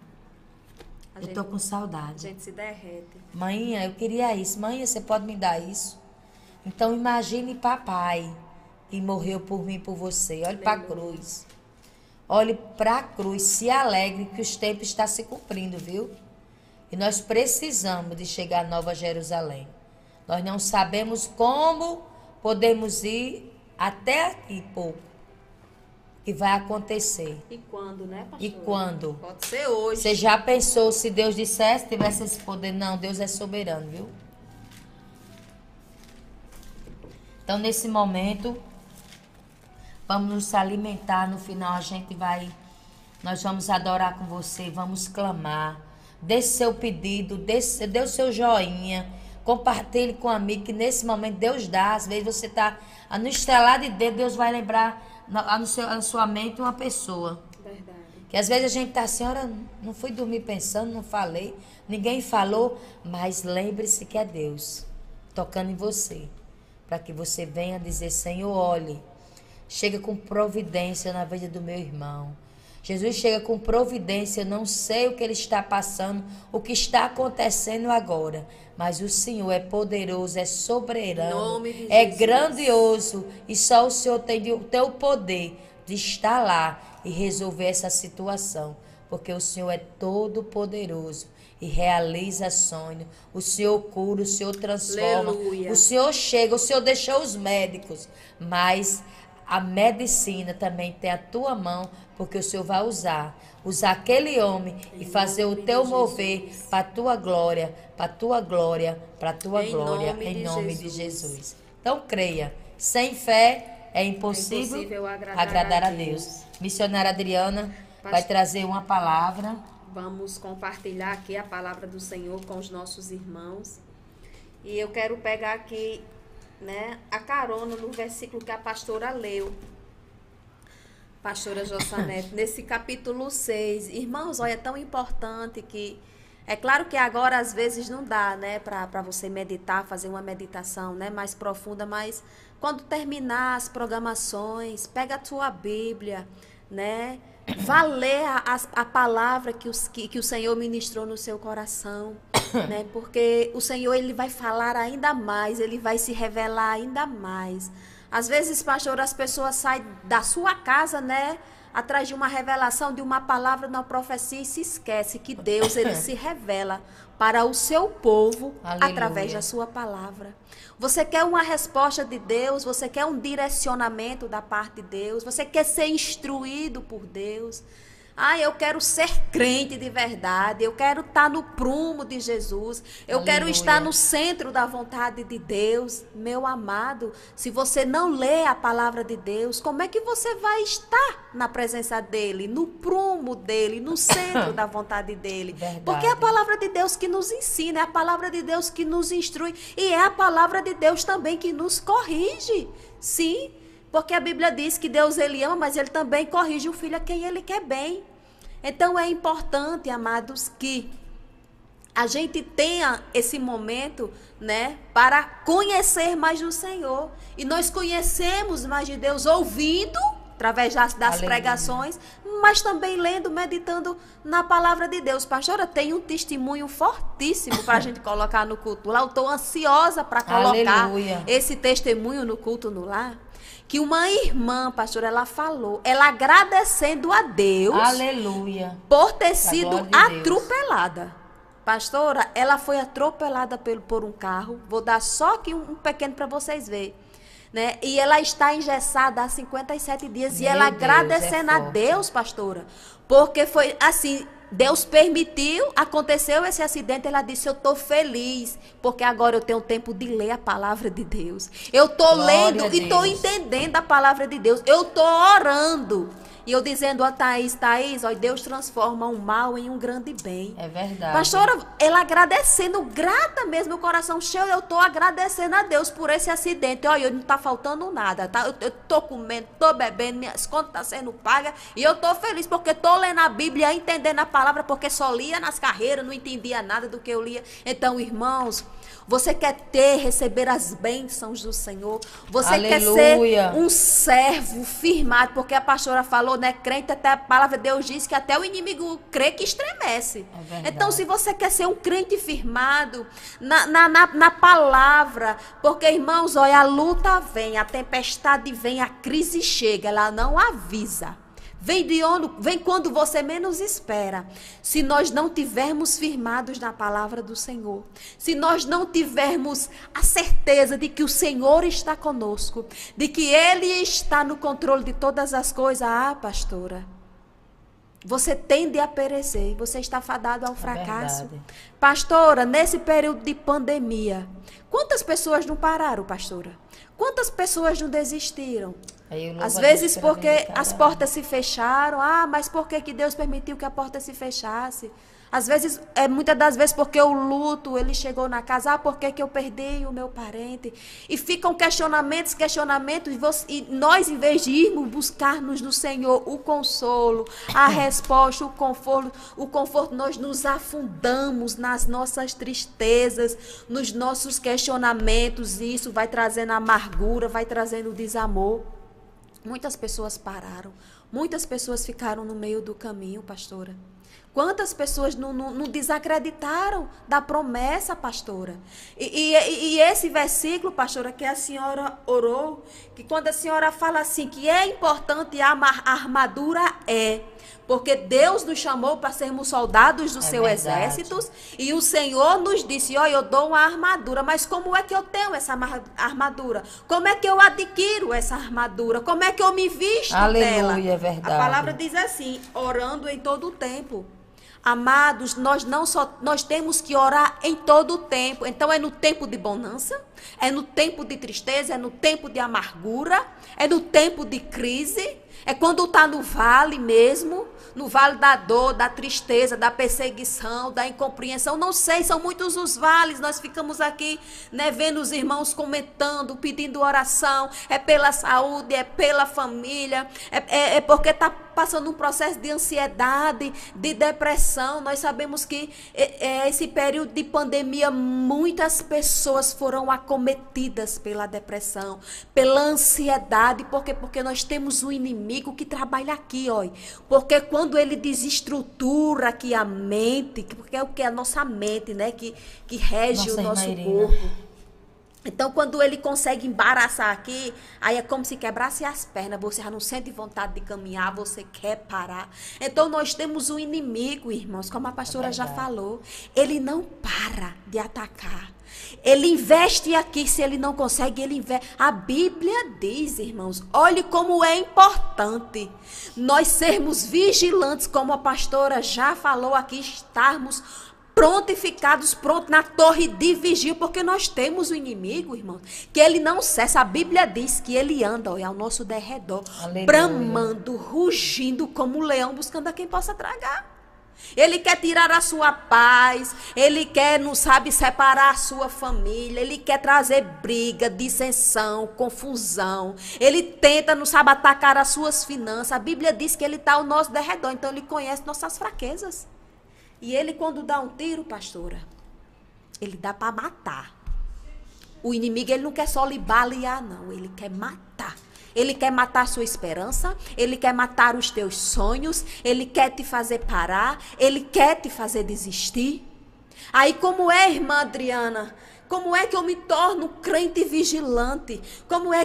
eu tô com saudade. A gente se derrete. Mãinha, eu queria isso, mãinha, você pode me dar isso? Então imagine papai, que morreu por mim e por você, olhe para a cruz. Olhe para a cruz, se alegre que os tempos estão se cumprindo, viu? E nós precisamos de chegar a Nova Jerusalém. Nós não sabemos como podemos ir até aqui, pouco. E vai acontecer. E quando, né, pastor? E quando? Pode ser hoje. Você já pensou se Deus dissesse, tivesse esse poder? Não, Deus é soberano, viu? Então, nesse momento... vamos nos alimentar, no final a gente vai, nós vamos adorar com você, vamos clamar. Dê seu pedido, dê o seu joinha, compartilhe com um amigo, que nesse momento Deus dá. Às vezes você está no estelar de dedo, Deus vai lembrar na sua mente uma pessoa. Verdade. Que às vezes a gente está assim, ora, não fui dormir pensando, não falei, ninguém falou, mas lembre-se que é Deus tocando em você, para que você venha dizer, Senhor, olhe. Chega com providência na vida do meu irmão. Jesus chega com providência. Eu não sei o que ele está passando, o que está acontecendo agora. Mas o Senhor é poderoso, é soberano, é grandioso. E só o Senhor tem o teu poder de estar lá e resolver essa situação. Porque o Senhor é todo poderoso e realiza sonho. O Senhor cura, o Senhor transforma. Aleluia. O Senhor chega, o Senhor deixou os médicos. Mas... a medicina também tem a tua mão, porque o Senhor vai usar aquele homem e fazer o teu mover para a tua glória, para a tua glória, para a tua glória, em nome de Jesus. Então creia, sem fé é impossível agradar a Deus. Missionária Adriana vai trazer uma palavra. Vamos compartilhar aqui a palavra do Senhor com os nossos irmãos. E eu quero pegar aqui, né, a carona no versículo que a pastora leu, pastora Jossanete, nesse capítulo 6, irmãos, olha, é tão importante que É claro que agora às vezes não dá, né, para você meditar, fazer uma meditação, né, mais profunda, mas quando terminar as programações, pega a tua Bíblia, né, vá ler a palavra que o Senhor ministrou no seu coração, né, porque o Senhor, ele vai falar ainda mais, ele vai se revelar ainda mais. Às vezes, pastor, as pessoas saem da sua casa, né, atrás de uma revelação, de uma palavra, de uma profecia, e se esquece que Deus, ele se revela para o seu povo. Aleluia. Através da sua palavra. Você quer uma resposta de Deus, você quer um direcionamento da parte de Deus, você quer ser instruído por Deus. Ah, eu quero ser crente de verdade, eu quero estar no prumo de Jesus, eu Aleluia. Quero estar no centro da vontade de Deus. Meu amado, se você não lê a palavra de Deus, como é que você vai estar na presença dele, no prumo dele, no centro da vontade dele? Verdade. Porque é a palavra de Deus que nos ensina, é a palavra de Deus que nos instrui, e é a palavra de Deus também que nos corrige, sim. Porque a Bíblia diz que Deus, ele ama, mas ele também corrige o filho a quem ele quer bem. Então é importante, amados, que a gente tenha esse momento, né, para conhecer mais do Senhor. E nós conhecemos mais de Deus ouvindo, através das pregações, mas também lendo, meditando na palavra de Deus. Pastora, tem um testemunho fortíssimo para a gente colocar no culto lá. Eu estou ansiosa para colocar Aleluia. Esse testemunho no culto no lar. Que uma irmã, pastora, ela falou, ela agradecendo a Deus, Aleluia, por ter sido atropelada. Pastora, ela foi atropelada por um carro. Vou dar só aqui um pequeno para vocês verem, né? E ela está engessada há 57 dias. Meu e ela Deus, agradecendo a Deus, pastora, porque foi assim, Deus permitiu, aconteceu esse acidente. Ela disse, eu estou feliz, porque agora eu tenho tempo de ler a palavra de Deus. Eu estou lendo e estou entendendo a palavra de Deus. Eu estou orando. E eu dizendo a Thaís, ó, Deus transforma um mal em um grande bem. É verdade. Pastora, ela agradecendo, grata mesmo, o coração cheio. Eu estou agradecendo a Deus por esse acidente. Olha, não está faltando nada, tá? Eu estou comendo, estou bebendo, minhas contas estão sendo pagas. E eu estou feliz porque estou lendo a Bíblia, entendendo a palavra, porque só lia nas carreiras, não entendia nada do que eu lia. Então, irmãos, você quer receber as bênçãos do Senhor. Você Aleluia. Quer ser um servo firmado, porque a pastora falou, né, crente, até a palavra de Deus diz que até o inimigo crê que estremece. É então, se você quer ser um crente firmado na palavra, porque, irmãos, olha, a luta vem, a tempestade vem, a crise chega, ela não avisa. Vem quando você menos espera. Se nós não tivermos firmados na palavra do Senhor, se nós não tivermos a certeza de que o Senhor está conosco, de que Ele está no controle de todas as coisas, ah, pastora, você tende a perecer, você está fadado ao fracasso. Verdade. Pastora, nesse período de pandemia, quantas pessoas não pararam, pastora? Quantas pessoas não desistiram? Às vezes porque as portas se fecharam. Ah, mas por que Deus permitiu que a porta se fechasse? Às vezes, muitas das vezes porque o luto, ele chegou na casa. Ah, por que eu perdi o meu parente? E ficam questionamentos. E nós, em vez de irmos buscarmos no Senhor o consolo, a resposta, o conforto, nós nos afundamos nas nossas tristezas, nos nossos questionamentos. E isso vai trazendo amargura, vai trazendo desamor. Muitas pessoas pararam, muitas pessoas ficaram no meio do caminho, pastora. Quantas pessoas não desacreditaram da promessa, pastora. E esse versículo, pastora, que a senhora orou, que quando a senhora fala assim, que é importante a armadura porque Deus nos chamou para sermos soldados do seu exército, e o Senhor nos disse, ó, eu dou uma armadura, mas como é que eu tenho essa armadura? Como é que eu adquiro essa armadura? Como é que eu me visto dela? Aleluia, é verdade. A palavra diz assim, orando em todo o tempo. Amados, nós temos que orar em todo o tempo. Então é no tempo de bonança, é no tempo de tristeza, é no tempo de amargura, é no tempo de crise, É quando está no vale mesmo, no vale da dor, da tristeza, da perseguição, da incompreensão. Não sei, são muitos os vales. Nós ficamos aqui, né, vendo os irmãos comentando, pedindo oração. É pela saúde, é pela família, é porque está passando um processo de ansiedade, de depressão. Nós sabemos que esse período de pandemia, muitas pessoas foram acometidas pela depressão, pela ansiedade. Por quê? Porque nós temos um inimigo que trabalha aqui, ó. Porque quando ele desestrutura aqui a mente, porque é o que é a nossa mente, né, que rege o nosso corpo. Então, quando ele consegue embaraçar aqui, aí é como se quebrasse as pernas. Você já não sente vontade de caminhar, você quer parar. Então, nós temos um inimigo, irmãos, como a pastora já falou. Ele não para de atacar. Ele investe aqui, se ele não consegue, ele investe. A Bíblia diz, irmãos, olhe como é importante nós sermos vigilantes, como a pastora já falou aqui, estarmos prontificados, prontos na torre de vigília, porque nós temos o inimigo, irmão, que ele não cessa. A Bíblia diz que ele anda, ó, ao nosso derredor, aleluia, bramando, rugindo como um leão, buscando a quem possa tragar. Ele quer tirar a sua paz, ele quer, não sabe, separar a sua família, ele quer trazer briga, dissensão, confusão. Ele tenta, não sabe, atacar as suas finanças. A Bíblia diz que ele está ao nosso derredor, então ele conhece nossas fraquezas. E ele, quando dá um tiro, pastora, ele dá para matar. O inimigo, ele não quer só lhe balear, não, ele quer matar. Ele quer matar a sua esperança, ele quer matar os teus sonhos, ele quer te fazer parar, ele quer te fazer desistir. Aí, como é, irmã Adriana? Como é que eu me torno crente vigilante? Como é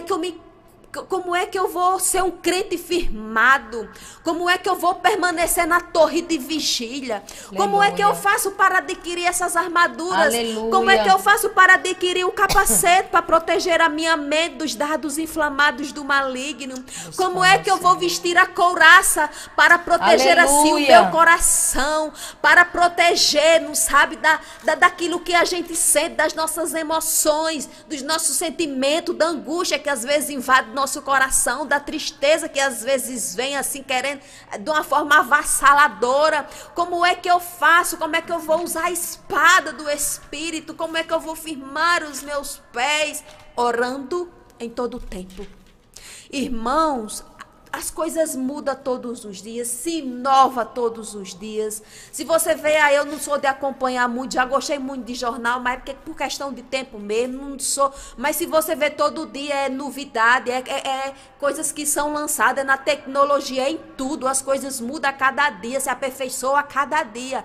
que eu vou ser um crente firmado? Como é que eu vou permanecer na torre de vigília? Aleluia. Como é que eu faço para adquirir essas armaduras? Aleluia. Como é que eu faço para adquirir o capacete para proteger a minha mente dos dardos inflamados do maligno? Deus, como é que eu vou vestir a couraça para proteger, aleluia, assim o meu coração? Para proteger, não sabe, daquilo que a gente sente, das nossas emoções, dos nossos sentimentos, da angústia que às vezes invade nosso coração, da tristeza que às vezes vem assim querendo de uma forma avassaladora. Como é que eu faço? Como é que eu vou usar a espada do Espírito? Como é que eu vou firmar os meus pés? Orando em todo o tempo. Irmãos, as coisas mudam todos os dias, se inova todos os dias. Se você vê, eu não sou de acompanhar muito, já gostei muito de jornal, mas porque, por questão de tempo mesmo, não sou. Mas se você vê todo dia, é novidade, é coisas que são lançadas, é na tecnologia, é em tudo. As coisas mudam a cada dia, se aperfeiçoam a cada dia.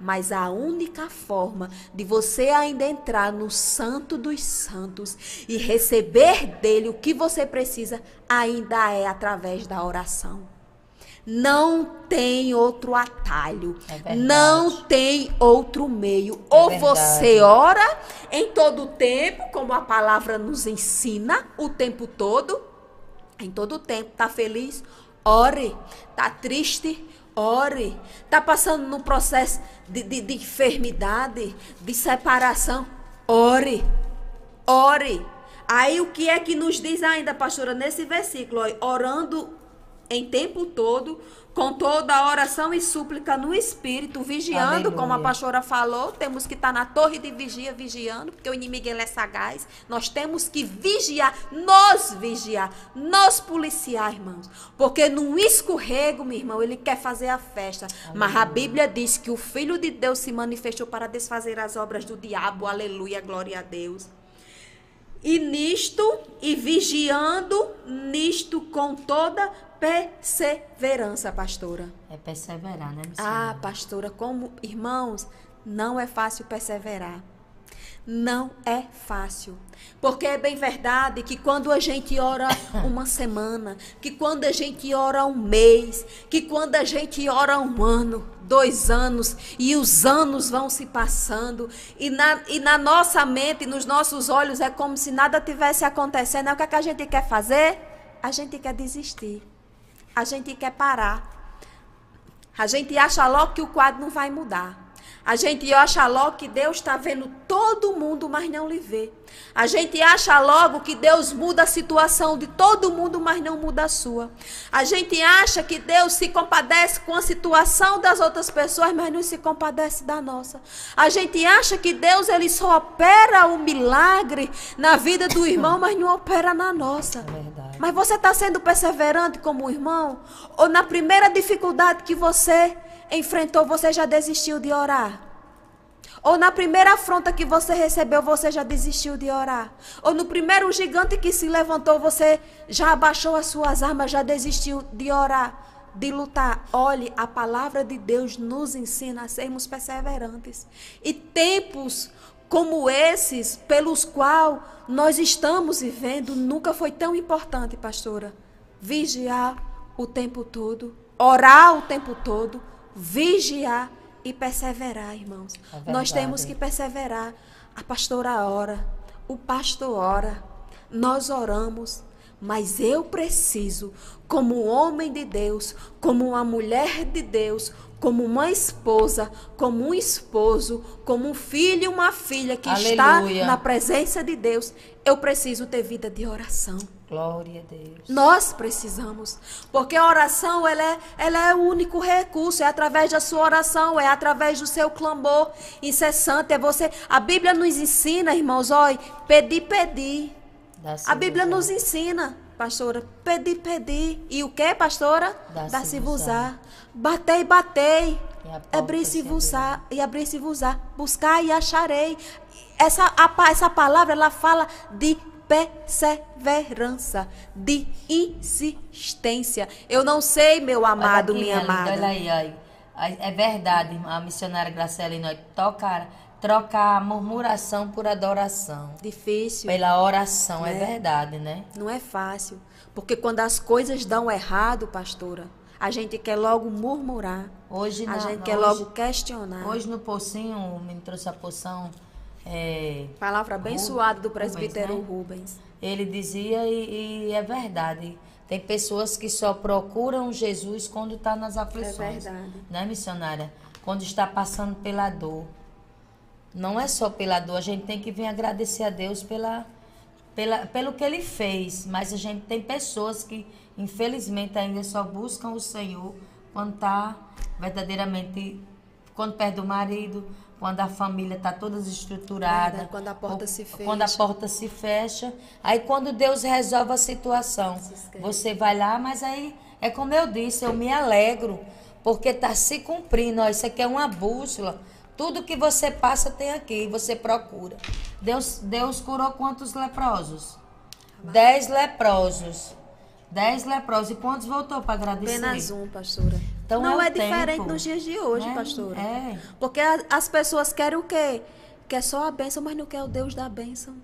Mas a única forma de você ainda entrar no Santo dos Santos e receber dele o que você precisa ainda é através da oração. Não tem outro atalho, não tem outro meio. Ou você ora em todo o tempo, como a palavra nos ensina, o tempo todo, em todo o tempo. Tá feliz? Ore. Tá triste? Ore. Está passando num processo de enfermidade, de separação? Ore. Ore. Aí o que é que nos diz ainda, pastora, nesse versículo? Ó, orando em tempo todo, com toda a oração e súplica no Espírito, vigiando, aleluia, como a pastora falou. Temos que estar na torre de vigia, vigiando, porque o inimigo, ele é sagaz. Nós temos que vigiar, nos policiar, irmãos. Porque num escorrego, meu irmão, ele quer fazer a festa. Aleluia. Mas a Bíblia diz que o Filho de Deus se manifestou para desfazer as obras do diabo. Aleluia, glória a Deus. E nisto, e vigiando nisto com toda perseverança, pastora. É perseverar, né, senhora? Ah, pastora, como, irmãos, não é fácil perseverar. Não é fácil. Porque é bem verdade que quando a gente ora uma semana, que quando a gente ora um mês, que quando a gente ora um ano, 2 anos, e os anos vão se passando, e na nossa mente, nos nossos olhos, é como se nada tivesse acontecendo. O que é que a gente quer fazer? A gente quer desistir. A gente quer parar. A gente acha logo que o quadro não vai mudar. A gente acha logo que Deus está vendo todo mundo, mas não lhe vê. A gente acha logo que Deus muda a situação de todo mundo, mas não muda a sua. A gente acha que Deus se compadece com a situação das outras pessoas, mas não se compadece da nossa. A gente acha que Deus ele só opera o milagre na vida do irmão, mas não opera na nossa. É verdade. Mas você está sendo perseverante como irmão? Ou na primeira dificuldade que você enfrentou, você já desistiu de orar? Ou na primeira afronta que você recebeu, você já desistiu de orar? Ou no primeiro gigante que se levantou, você já abaixou as suas armas, já desistiu de orar, de lutar? Olhe, a palavra de Deus nos ensina a sermos perseverantes. E tempos como esses, pelos quais nós estamos vivendo, nunca foi tão importante, pastora. Vigiar o tempo todo, orar o tempo todo, vigiar e perseverar, irmãos. É, nós temos que perseverar. A pastora ora, o pastor ora, nós oramos, mas eu preciso, como homem de Deus, como uma mulher de Deus, como uma esposa, como um esposo, como um filho e uma filha que está na presença de Deus, eu preciso ter vida de oração. Glória a Deus. Nós precisamos, porque a oração ela é o único recurso. É através da sua oração, é através do seu clamor incessante. É você. A Bíblia nos ensina, irmãos, olha, pedir. A Bíblia nos ensina, pastora, pedir. E o que, pastora? Dá-se-vos-á. Batei. E abrir-se-vos-á. Buscar e acharei. Essa palavra, ela fala de perseverança, de insistência. Eu não sei, meu amado, aqui, minha amada. Olha aí. É verdade, a missionária Gracelina, trocar murmuração por adoração. Difícil. Pela oração, né? É verdade, né? Não é fácil, porque quando as coisas dão errado, pastora, a gente quer logo murmurar. Hoje não. A gente quer logo questionar. Hoje no pocinho, me trouxe a poção. Palavra abençoada do presbítero Rubens. Ele dizia, e é verdade, tem pessoas que só procuram Jesus quando está nas aflições. É verdade. Né, missionária? Quando está passando pela dor. Não é só pela dor, a gente tem que vir agradecer a Deus pelo que Ele fez. Mas a gente tem pessoas que, infelizmente, ainda só buscam o Senhor quando está verdadeiramente, quando perde o marido, quando a família está toda desestruturada. Verdade, quando a porta se fecha. Quando a porta se fecha. Aí quando Deus resolve a situação, você vai lá, mas aí é como eu disse, eu me alegro, porque está se cumprindo. Ó, isso aqui é uma bússola. Tudo que você passa tem aqui, você procura. Deus curou quantos leprosos? 10 leprosos. 10 leprosos. E quantos voltou para agradecer? Apenas um, pastora. Então, não é diferente nos dias de hoje, pastora. É. Porque as pessoas querem o quê? Quer só a bênção, mas não quer o Deus da bênção.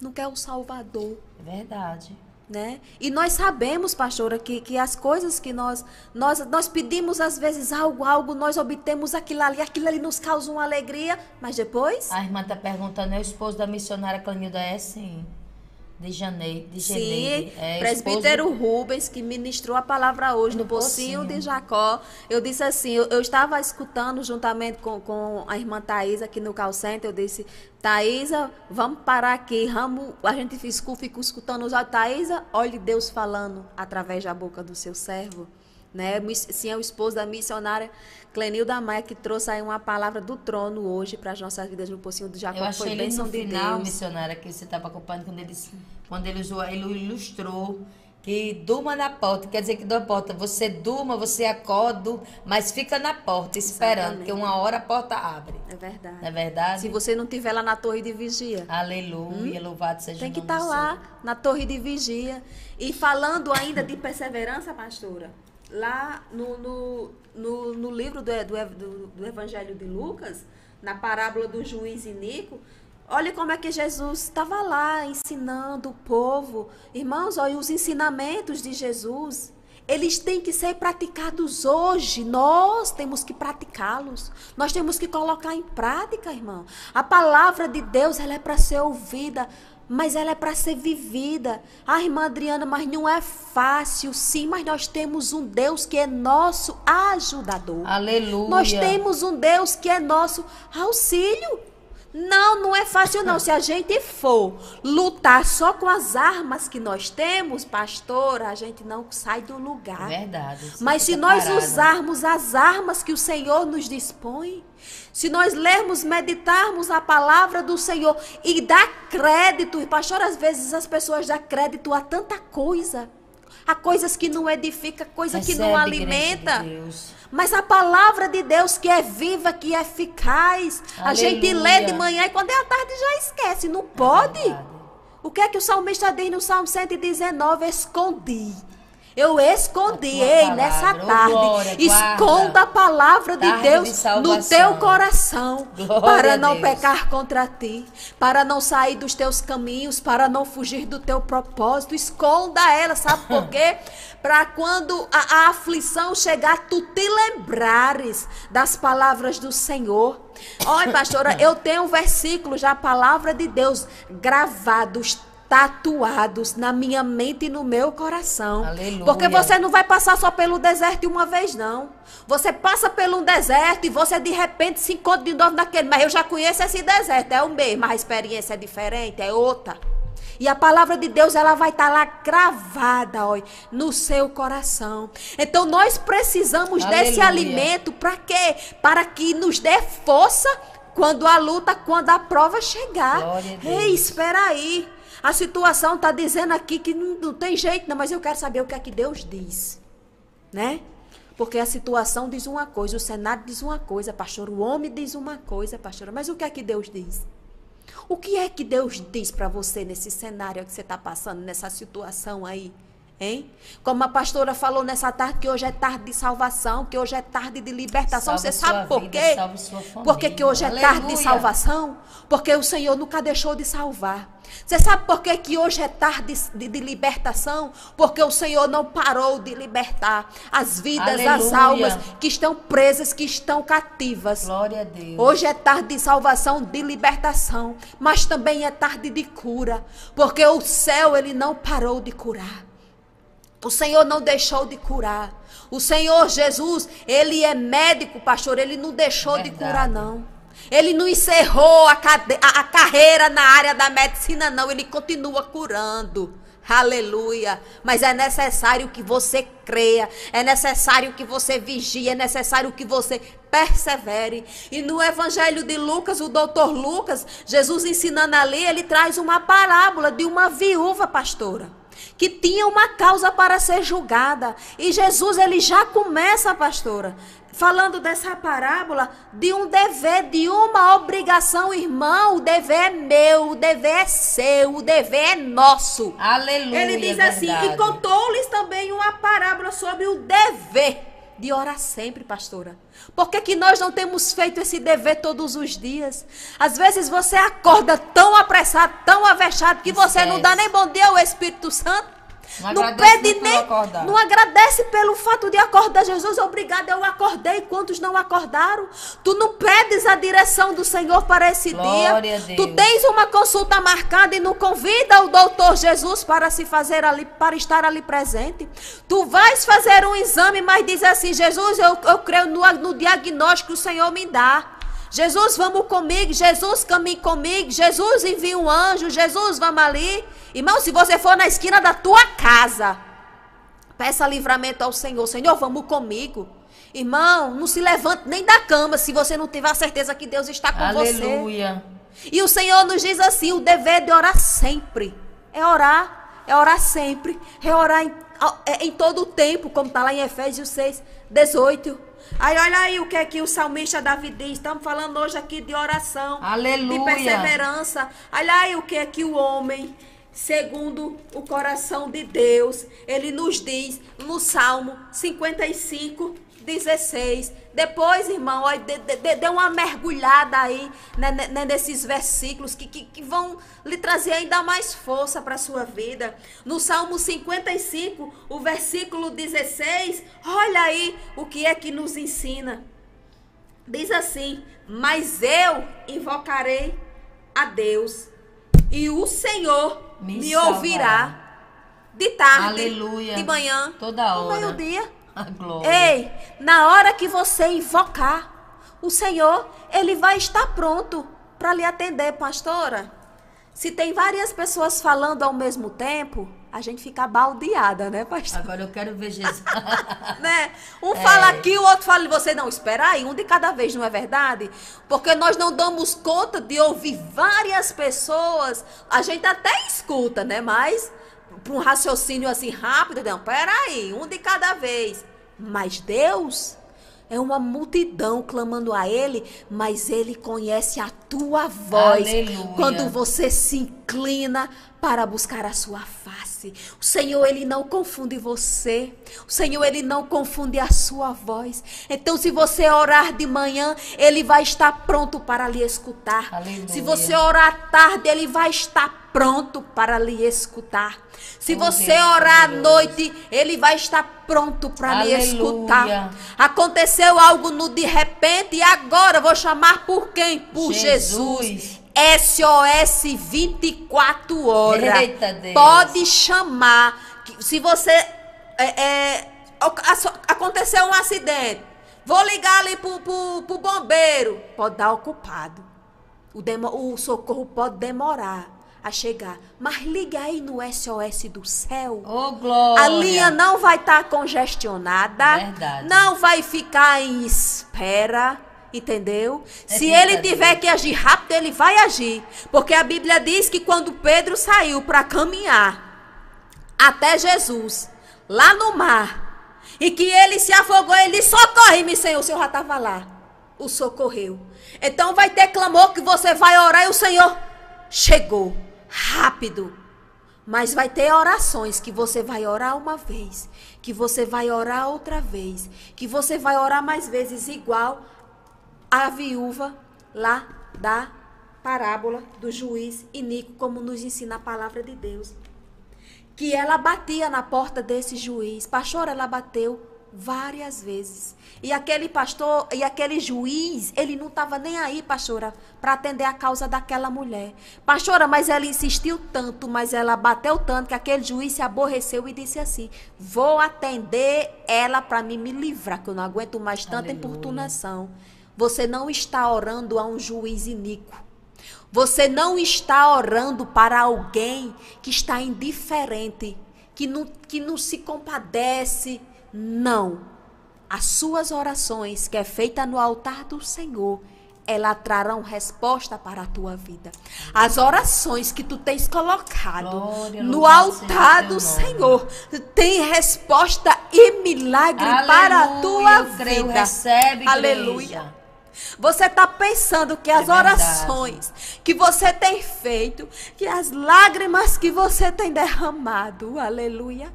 Não quer o Salvador. Verdade. Né? E nós sabemos, pastora, que as coisas que nós pedimos às vezes algo, nós obtemos aquilo ali nos causa uma alegria, mas depois... A irmã está perguntando, é o esposo da missionária Clanilda? É sim. De janeiro. Sim, presbítero Rubens, que ministrou a palavra hoje no Pocinho de Jacó. Eu disse assim, eu estava escutando juntamente com a irmã Taísa aqui no call center. Eu disse, Taísa, vamos parar aqui. A gente ficou escutando os olhos. Taísa, olhe Deus falando através da boca do seu servo. Né? Sim, é o esposo da missionária Clenilda Maia, que trouxe aí uma palavra do trono hoje para as nossas vidas no Pocinho do Jacó. Eu achei ele no final, missionária, que você estava acompanhando, quando ele usou, ele ilustrou que durma na porta, quer dizer que da porta, você durma, você acorda, mas fica na porta esperando. Exatamente. Que uma hora a porta abre. É verdade. É verdade? Se você não estiver lá na torre de vigia. Aleluia, louvado seja o nome do Senhor. Tem que estar lá na torre de vigia. E falando ainda de perseverança, pastora, lá no livro do Evangelho de Lucas, na parábola do juiz iníquo, olha como é que Jesus estava lá ensinando o povo. Irmãos, olha os ensinamentos de Jesus. Eles têm que ser praticados hoje. Nós temos que praticá-los. Nós temos que colocar em prática, irmão. A palavra de Deus, ela é para ser ouvida. mas ela é para ser vivida. Ah, irmã Adriana, mas não é fácil. Sim, mas nós temos um Deus que é nosso ajudador. Aleluia. Nós temos um Deus que é nosso auxílio. Não, não é fácil não. Se a gente for lutar só com as armas que nós temos, pastora, a gente não sai do lugar. Verdade. Mas se nós usarmos as armas que o Senhor nos dispõe, se nós lermos, meditarmos a palavra do Senhor e dar crédito, e pastora, às vezes as pessoas dão crédito a tanta coisa, a coisas que não edifica, coisa que não alimenta. Mas a palavra de Deus que é viva, que é eficaz. Aleluia. A gente lê de manhã e quando é à tarde já esquece. Não pode. O que é que o salmista diz no Salmo 119? Escondi. Eu escondi, ei, nessa tarde. Glória, esconda a palavra de Deus no teu coração, para não pecar contra ti, para não sair dos teus caminhos, para não fugir do teu propósito. Esconda ela, sabe por quê? Para quando a aflição chegar, tu te lembrares das palavras do Senhor. Olha, pastora, eu tenho um versículo já, a palavra de Deus, gravados, tatuados na minha mente e no meu coração. Aleluia. Porque você não vai passar só pelo deserto uma vez, não. Você passa pelo deserto e você de repente se encontra de novo naquele. Mas eu já conheço esse deserto, é o mesmo, a experiência é diferente, é outra. E a palavra de Deus, ela vai estar lá gravada, ó, no seu coração. Então, nós precisamos, aleluia, desse alimento. Para quê? Para que nos dê força quando a luta, quando a prova chegar. Ei, espera aí. A situação está dizendo aqui que não tem jeito, não, mas eu quero saber o que é que Deus diz, né? Porque a situação diz uma coisa, o cenário diz uma coisa, pastor, o homem diz uma coisa, pastor, mas o que é que Deus diz? O que é que Deus diz para você nesse cenário que você está passando, nessa situação aí? Hein? Como a pastora falou nessa tarde, que hoje é tarde de salvação, que hoje é tarde de libertação. Salve, você sabe por quê? Porque que hoje, aleluia, é tarde de salvação? Porque o Senhor nunca deixou de salvar. Você sabe por quê que hoje é tarde de libertação? Porque o Senhor não parou de libertar as vidas, aleluia, as almas que estão presas, que estão cativas. Glória a Deus. Hoje é tarde de salvação, de libertação, mas também é tarde de cura, porque o céu, ele não parou de curar. O Senhor não deixou de curar. O Senhor Jesus, ele é médico, pastor, ele não deixou, verdade, de curar, não. Ele não encerrou a carreira na área da medicina, não. Ele continua curando. Aleluia. Mas é necessário que você creia, é necessário que você vigie, é necessário que você persevere. E no evangelho de Lucas, o doutor Lucas, Jesus ensinando ali, ele traz uma parábola de uma viúva, pastora, que tinha uma causa para ser julgada. E Jesus, ele já começa, pastora, falando dessa parábola de um dever, de uma obrigação. Irmão, o dever é meu, o dever é seu, o dever é nosso. Aleluia. Ele diz assim, verdade, e contou-lhes também uma parábola sobre o dever de orar sempre, pastora. Por que que nós não temos feito esse dever todos os dias? Às vezes você acorda tão apressado, tão avexado, que você não dá nem bom dia ao Espírito Santo. Não pede nem, não agradece pelo fato de acordar. Jesus, obrigado, eu acordei. Quantos não acordaram? Tu não pedes a direção do Senhor para esse dia. Tu tens uma consulta marcada e não convida o doutor Jesus para se fazer ali, para estar ali presente. Tu vais fazer um exame, mas diz assim, Jesus, eu creio no diagnóstico que o Senhor me dá. Jesus, vamos comigo. Jesus, caminhe comigo. Jesus, envia um anjo. Jesus, vamos ali. Irmão, se você for na esquina da tua casa, peça livramento ao Senhor. Senhor, vamos comigo. Irmão, não se levante nem da cama se você não tiver a certeza que Deus está com, aleluia, você. Aleluia. E o Senhor nos diz assim, o dever de orar sempre. É orar sempre. É orar em todo o tempo, como está lá em Efésios 6:18. Aí olha aí o que é que o salmista Davi diz. Estamos falando hoje aqui de oração, aleluia, de perseverança. Olha aí o que é que o homem, segundo o coração de Deus, ele nos diz no Salmo 55:16. Depois, irmão, ó, dê uma mergulhada aí, né, nesses versículos que vão lhe trazer ainda mais força para a sua vida. No Salmo 55, o versículo 16, olha aí o que é que nos ensina. Diz assim, mas eu invocarei a Deus, e o Senhor me ouvirá de tarde, aleluia, de manhã, toda hora, meio-dia. Ei, na hora que você invocar, o Senhor, ele vai estar pronto para lhe atender, pastora. Se tem várias pessoas falando ao mesmo tempo, a gente fica baldeada, né, pastor? Agora eu quero ver Jesus. Né? Um fala aqui, o outro fala, você não, espera aí, um de cada vez, não é verdade? Porque nós não damos conta de ouvir várias pessoas, a gente até escuta, né, mas para um raciocínio assim rápido, não, espera aí, um de cada vez. Mas Deus é uma multidão clamando a Ele, mas Ele conhece a tua voz. Aleluia. Quando você se inclina para buscar a sua face. O Senhor, Ele não confunde você. O Senhor, Ele não confunde a sua voz. Então, se você orar de manhã, Ele vai estar pronto para lhe escutar. Aleluia. Se você orar à tarde, Ele vai estar pronto para lhe escutar. Se você orar à noite, Ele vai estar pronto para lhe escutar. Aconteceu algo no de repente e agora vou chamar por quem? Por Jesus. SOS 24 horas. Eita, Deus. Pode chamar. Se você aconteceu um acidente, vou ligar ali pro bombeiro. Pode dar ocupado. O socorro pode demorar a chegar, mas liga aí no SOS do céu. Oh, glória. A linha não vai estar congestionada. Verdade. Não vai ficar em espera, entendeu? Se ele tiver que agir rápido, ele vai agir, porque a Bíblia diz que quando Pedro saiu para caminhar até Jesus, lá no mar, e que ele se afogou, ele disse, socorre-me, Senhor, o Senhor já estava lá, o socorreu. Então vai ter clamor que você vai orar e o Senhor chegou rápido, mas vai ter orações que você vai orar uma vez, que você vai orar outra vez, que você vai orar mais vezes, igual a viúva lá da parábola do juiz iníquo, como nos ensina a palavra de Deus, que ela batia na porta desse juiz, pastor, ela bateu várias vezes, e aquele pastor, e aquele juiz, ele não estava nem aí, pastora, para atender a causa daquela mulher, pastora, mas ela insistiu tanto, mas ela bateu tanto, que aquele juiz se aborreceu e disse assim, vou atender ela para mim me livrar, que eu não aguento mais tanta importunação. Você não está orando a um juiz iníquo, você não está orando para alguém que está indiferente, que não se compadece. Não, as suas orações que é feita no altar do Senhor, elas trarão resposta para a tua vida. As orações que tu tens colocado, glória, no altar do Senhor, tem resposta e milagre, aleluia, para a tua vida. Creio, recebe, aleluia, igreja. Você está pensando que as orações que você tem feito, que as lágrimas que você tem derramado, aleluia,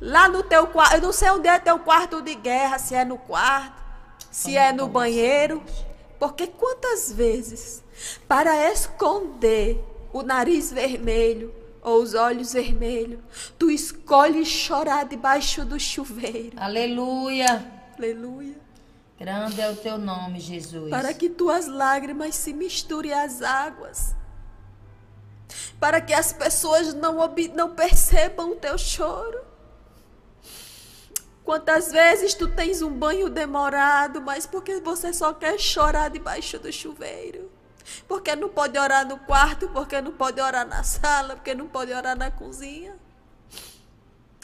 lá no teu quarto, eu não sei onde é teu quarto de guerra, se é no quarto, se é no banheiro, porque quantas vezes, para esconder o nariz vermelho ou os olhos vermelhos, tu escolhes chorar debaixo do chuveiro. Aleluia, aleluia. Grande é o teu nome, Jesus. Para que tuas lágrimas se misturem às águas, para que as pessoas não percebam o teu choro. Quantas vezes tu tens um banho demorado, mas porque você só quer chorar debaixo do chuveiro. Porque não pode orar no quarto, porque não pode orar na sala, porque não pode orar na cozinha.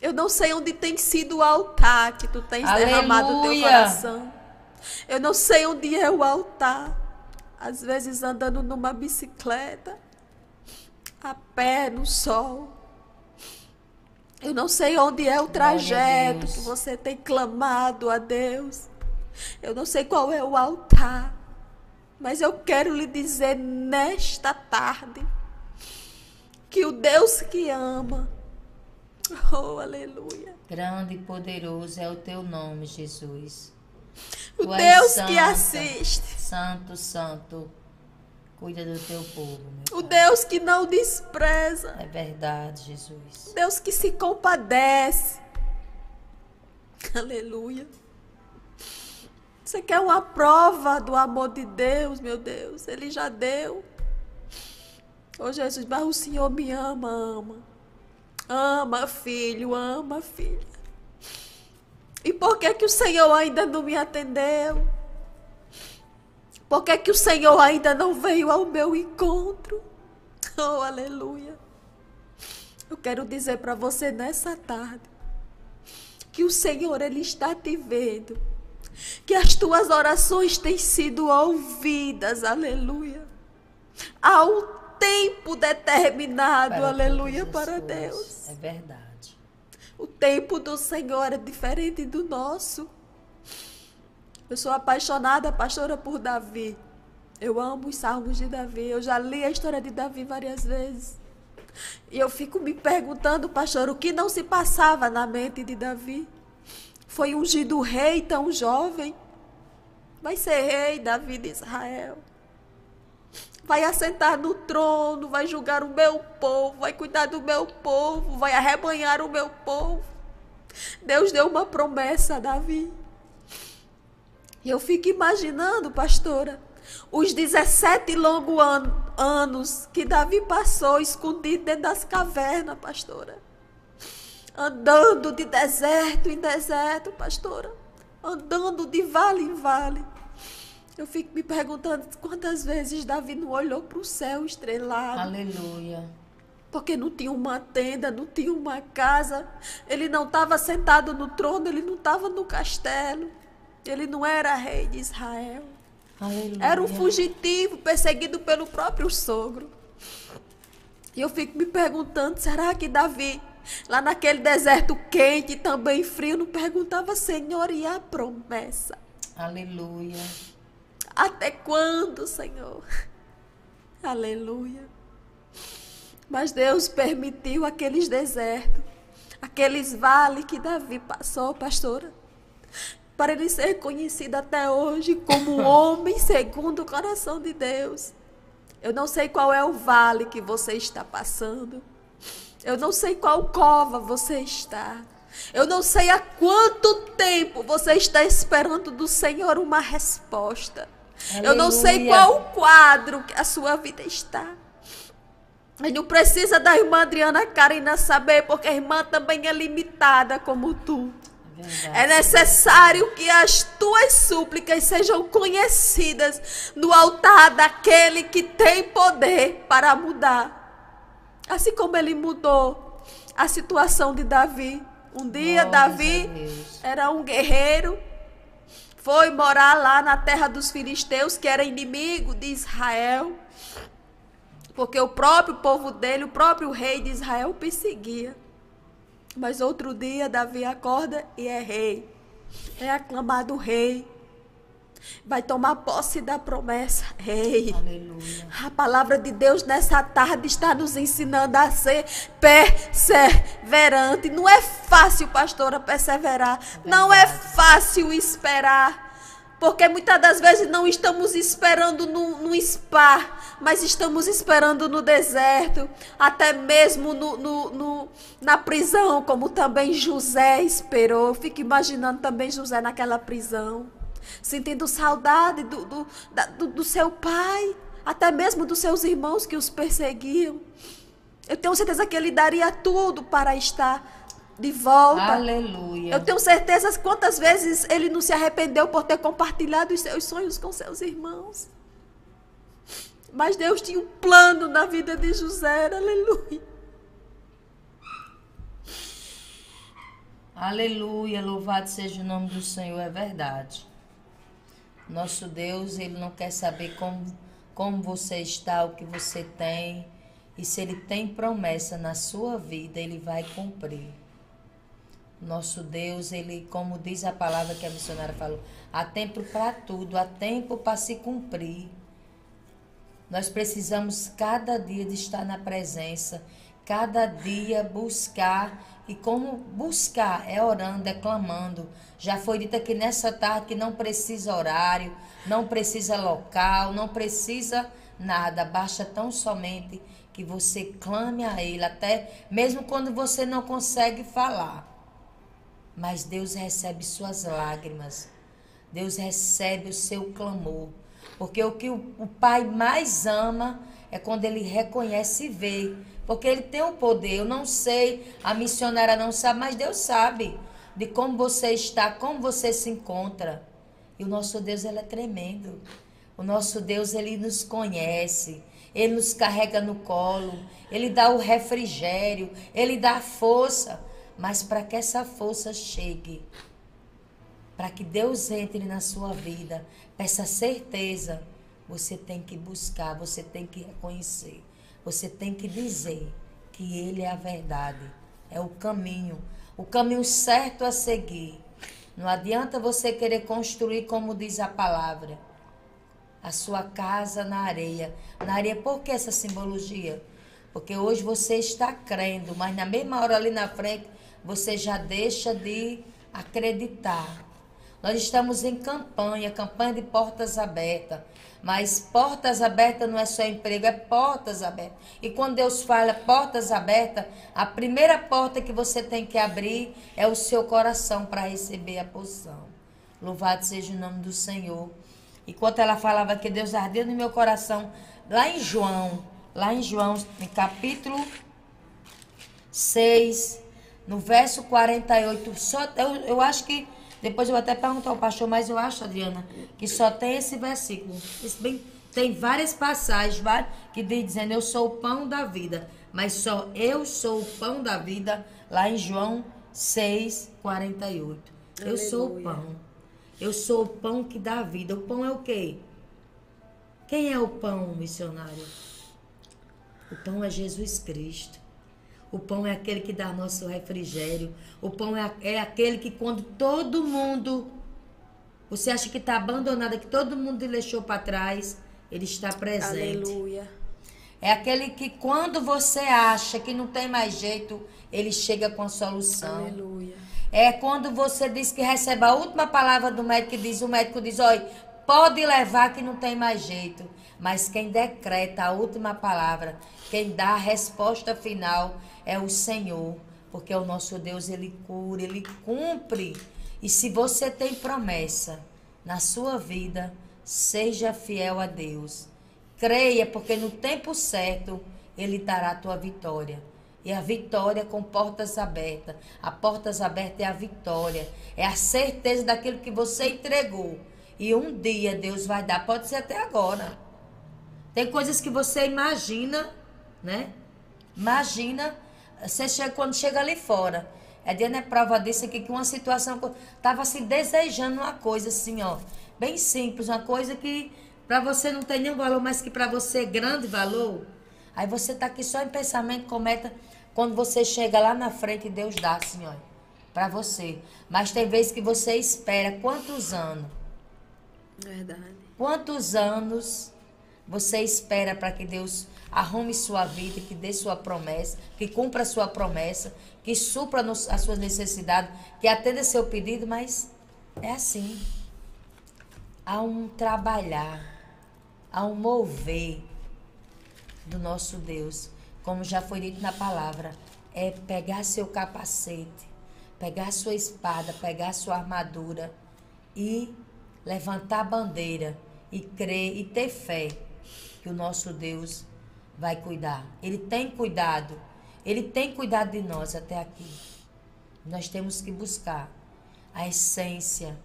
Eu não sei onde tem sido o altar que tu tens, aleluia, derramado o teu coração. Eu não sei onde é o altar. Às vezes andando numa bicicleta, a pé, no sol. Eu não sei onde é o trajeto que você tem clamado a Deus. Eu não sei qual é o altar. Mas eu quero lhe dizer nesta tarde que o Deus que ama, oh, aleluia, grande e poderoso é o teu nome, Jesus. O Deus que assiste. Santo, santo. Cuida do teu povo, meu Pai. O Deus que não despreza. É verdade, Jesus. Deus que se compadece. Aleluia. Você quer uma prova do amor de Deus, meu Deus? Ele já deu. Ô Jesus, mas o Senhor me ama, ama. Ama, filho, ama, filha. E por que que o Senhor ainda não me atendeu? Por que que o Senhor ainda não veio ao meu encontro? Oh, aleluia. Eu quero dizer para você nessa tarde que o Senhor, Ele está te vendo. Que as tuas orações têm sido ouvidas, aleluia. Há um tempo determinado, para aleluia, para Deus. É verdade. O tempo do Senhor é diferente do nosso. Eu sou apaixonada, pastora, por Davi. Eu amo os salmos de Davi. Eu já li a história de Davi várias vezes. E eu fico me perguntando, pastor, o que não se passava na mente de Davi? Foi ungido rei tão jovem. Vai ser rei, Davi de Israel. Vai assentar no trono, vai julgar o meu povo, vai cuidar do meu povo, vai arrebanhar o meu povo. Deus deu uma promessa a Davi. E eu fico imaginando, pastora, os 17 longos anos que Davi passou escondido dentro das cavernas, pastora. Andando de deserto em deserto, pastora. Andando de vale em vale. Eu fico me perguntando quantas vezes Davi não olhou para o céu estrelado. Aleluia. Porque não tinha uma tenda, não tinha uma casa. Ele não estava sentado no trono, ele não estava no castelo. Ele não era rei de Israel. Aleluia. Era um fugitivo, perseguido pelo próprio sogro. E eu fico me perguntando, será que Davi, lá naquele deserto quente e também frio, não perguntava, Senhor, e a promessa? Aleluia. Até quando, Senhor? Aleluia. Mas Deus permitiu aqueles desertos, aqueles vales que Davi passou, pastora, para ele ser conhecido até hoje como homem segundo o coração de Deus. Eu não sei qual é o vale que você está passando. Eu não sei qual cova você está. Eu não sei há quanto tempo você está esperando do Senhor uma resposta. Aleluia. Eu não sei qual o quadro que a sua vida está. E não precisa da irmã Adriana Carina saber, porque a irmã também é limitada como tu. Verdade. É necessário que as tuas súplicas sejam conhecidas no altar daquele que tem poder para mudar. Assim como ele mudou a situação de Davi. Um dia, nossa, Davi era um guerreiro, foi morar lá na terra dos filisteus, que era inimigo de Israel, porque o próprio povo dele, o próprio rei de Israel, perseguia. Mas outro dia Davi acorda e é rei. É aclamado rei. Vai tomar posse da promessa, rei. Aleluia. A palavra de Deus nessa tarde está nos ensinando a ser perseverante. Não é fácil, pastora, perseverar. É, não é fácil esperar. Porque muitas das vezes não estamos esperando no spa, mas estamos esperando no deserto, até mesmo na prisão, como também José esperou. Eu fico imaginando também José naquela prisão, sentindo saudade do seu pai, até mesmo dos seus irmãos que os perseguiam. Eu tenho certeza que ele daria tudo para estar de volta. Aleluia. Eu tenho certeza quantas vezes ele não se arrependeu por ter compartilhado os seus sonhos com seus irmãos. Mas Deus tinha um plano na vida de José. Aleluia. Aleluia. Louvado seja o nome do Senhor. É verdade. Nosso Deus, Ele não quer saber como você está, o que você tem. E se Ele tem promessa na sua vida, Ele vai cumprir. Nosso Deus, Ele, como diz a palavra que a missionária falou, há tempo para tudo, há tempo para se cumprir. Nós precisamos cada dia de estar na presença, cada dia buscar. E como buscar? É orando, é clamando. Já foi dito aqui nessa tarde que não precisa horário, não precisa local, não precisa nada. Basta tão somente que você clame a Ele, até mesmo quando você não consegue falar. Mas Deus recebe suas lágrimas. Deus recebe o seu clamor. Porque o que o pai mais ama é quando ele reconhece e vê. Porque ele tem o poder. Eu não sei, a missionária não sabe, mas Deus sabe de como você está, como você se encontra. E o nosso Deus, ele é tremendo. O nosso Deus, ele nos conhece. Ele nos carrega no colo. Ele dá o refrigério. Ele dá a força. Mas para que essa força chegue, para que Deus entre na sua vida, peça certeza, você tem que buscar, você tem que reconhecer, você tem que dizer que Ele é a verdade, é o caminho certo a seguir. Não adianta você querer construir, como diz a palavra, a sua casa na areia. Na areia, por que essa simbologia? Porque hoje você está crendo, mas na mesma hora ali na frente, você já deixa de acreditar. Nós estamos em campanha, campanha de portas abertas. Mas portas abertas não é só emprego, é portas abertas. E quando Deus fala portas abertas, a primeira porta que você tem que abrir é o seu coração para receber a porção. Louvado seja o nome do Senhor. Enquanto ela falava que Deus ardeu no meu coração, lá em João, no capítulo 6, no verso 48, só, eu acho que... Depois eu vou até perguntar ao pastor, mas eu acho, Adriana, que só tem esse versículo. Tem várias passagens que diz dizendo, eu sou o pão da vida. Mas só eu sou o pão da vida, lá em João 6, 48. Eu Aleluia. Sou o pão. Eu sou o pão que dá vida. O pão é o quê? Quem é o pão, missionário? O pão é Jesus Cristo. O pão é aquele que dá nosso refrigério. O pão é aquele que quando todo mundo... Você acha que está abandonada, que todo mundo lhe deixou para trás, ele está presente. Aleluia. É aquele que quando você acha que não tem mais jeito, ele chega com a solução. Aleluia. É quando você diz que recebe a última palavra do médico, diz, o médico diz, olha, pode levar que não tem mais jeito. Mas quem decreta a última palavra, quem dá a resposta final... é o Senhor, porque o nosso Deus, Ele cura, Ele cumpre. E se você tem promessa na sua vida, seja fiel a Deus. Creia, porque no tempo certo, Ele dará a tua vitória. E a vitória com portas abertas. A portas abertas é a vitória. É a certeza daquilo que você entregou. E um dia Deus vai dar, pode ser até agora. Tem coisas que você imagina, né? Imagina... Você chega, quando chega ali fora, a Adriana é prova disso aqui, que uma situação, estava assim, desejando uma coisa assim, ó, bem simples, uma coisa que para você não tem nenhum valor, mas que para você é grande valor. Aí você está aqui só em pensamento, cometa, quando você chega lá na frente, Deus dá assim, ó, para você. Mas tem vezes que você espera quantos anos? Verdade. Quantos anos você espera para que Deus... arrume sua vida, que dê sua promessa, que cumpra sua promessa, que supra as suas necessidades, que atenda seu pedido, mas é assim. Há um trabalhar, há um mover do nosso Deus, como já foi dito na palavra, é pegar seu capacete, pegar sua espada, pegar sua armadura e levantar a bandeira e crer e ter fé que o nosso Deus vai cuidar. Ele tem cuidado. Ele tem cuidado de nós até aqui. Nós temos que buscar a essência.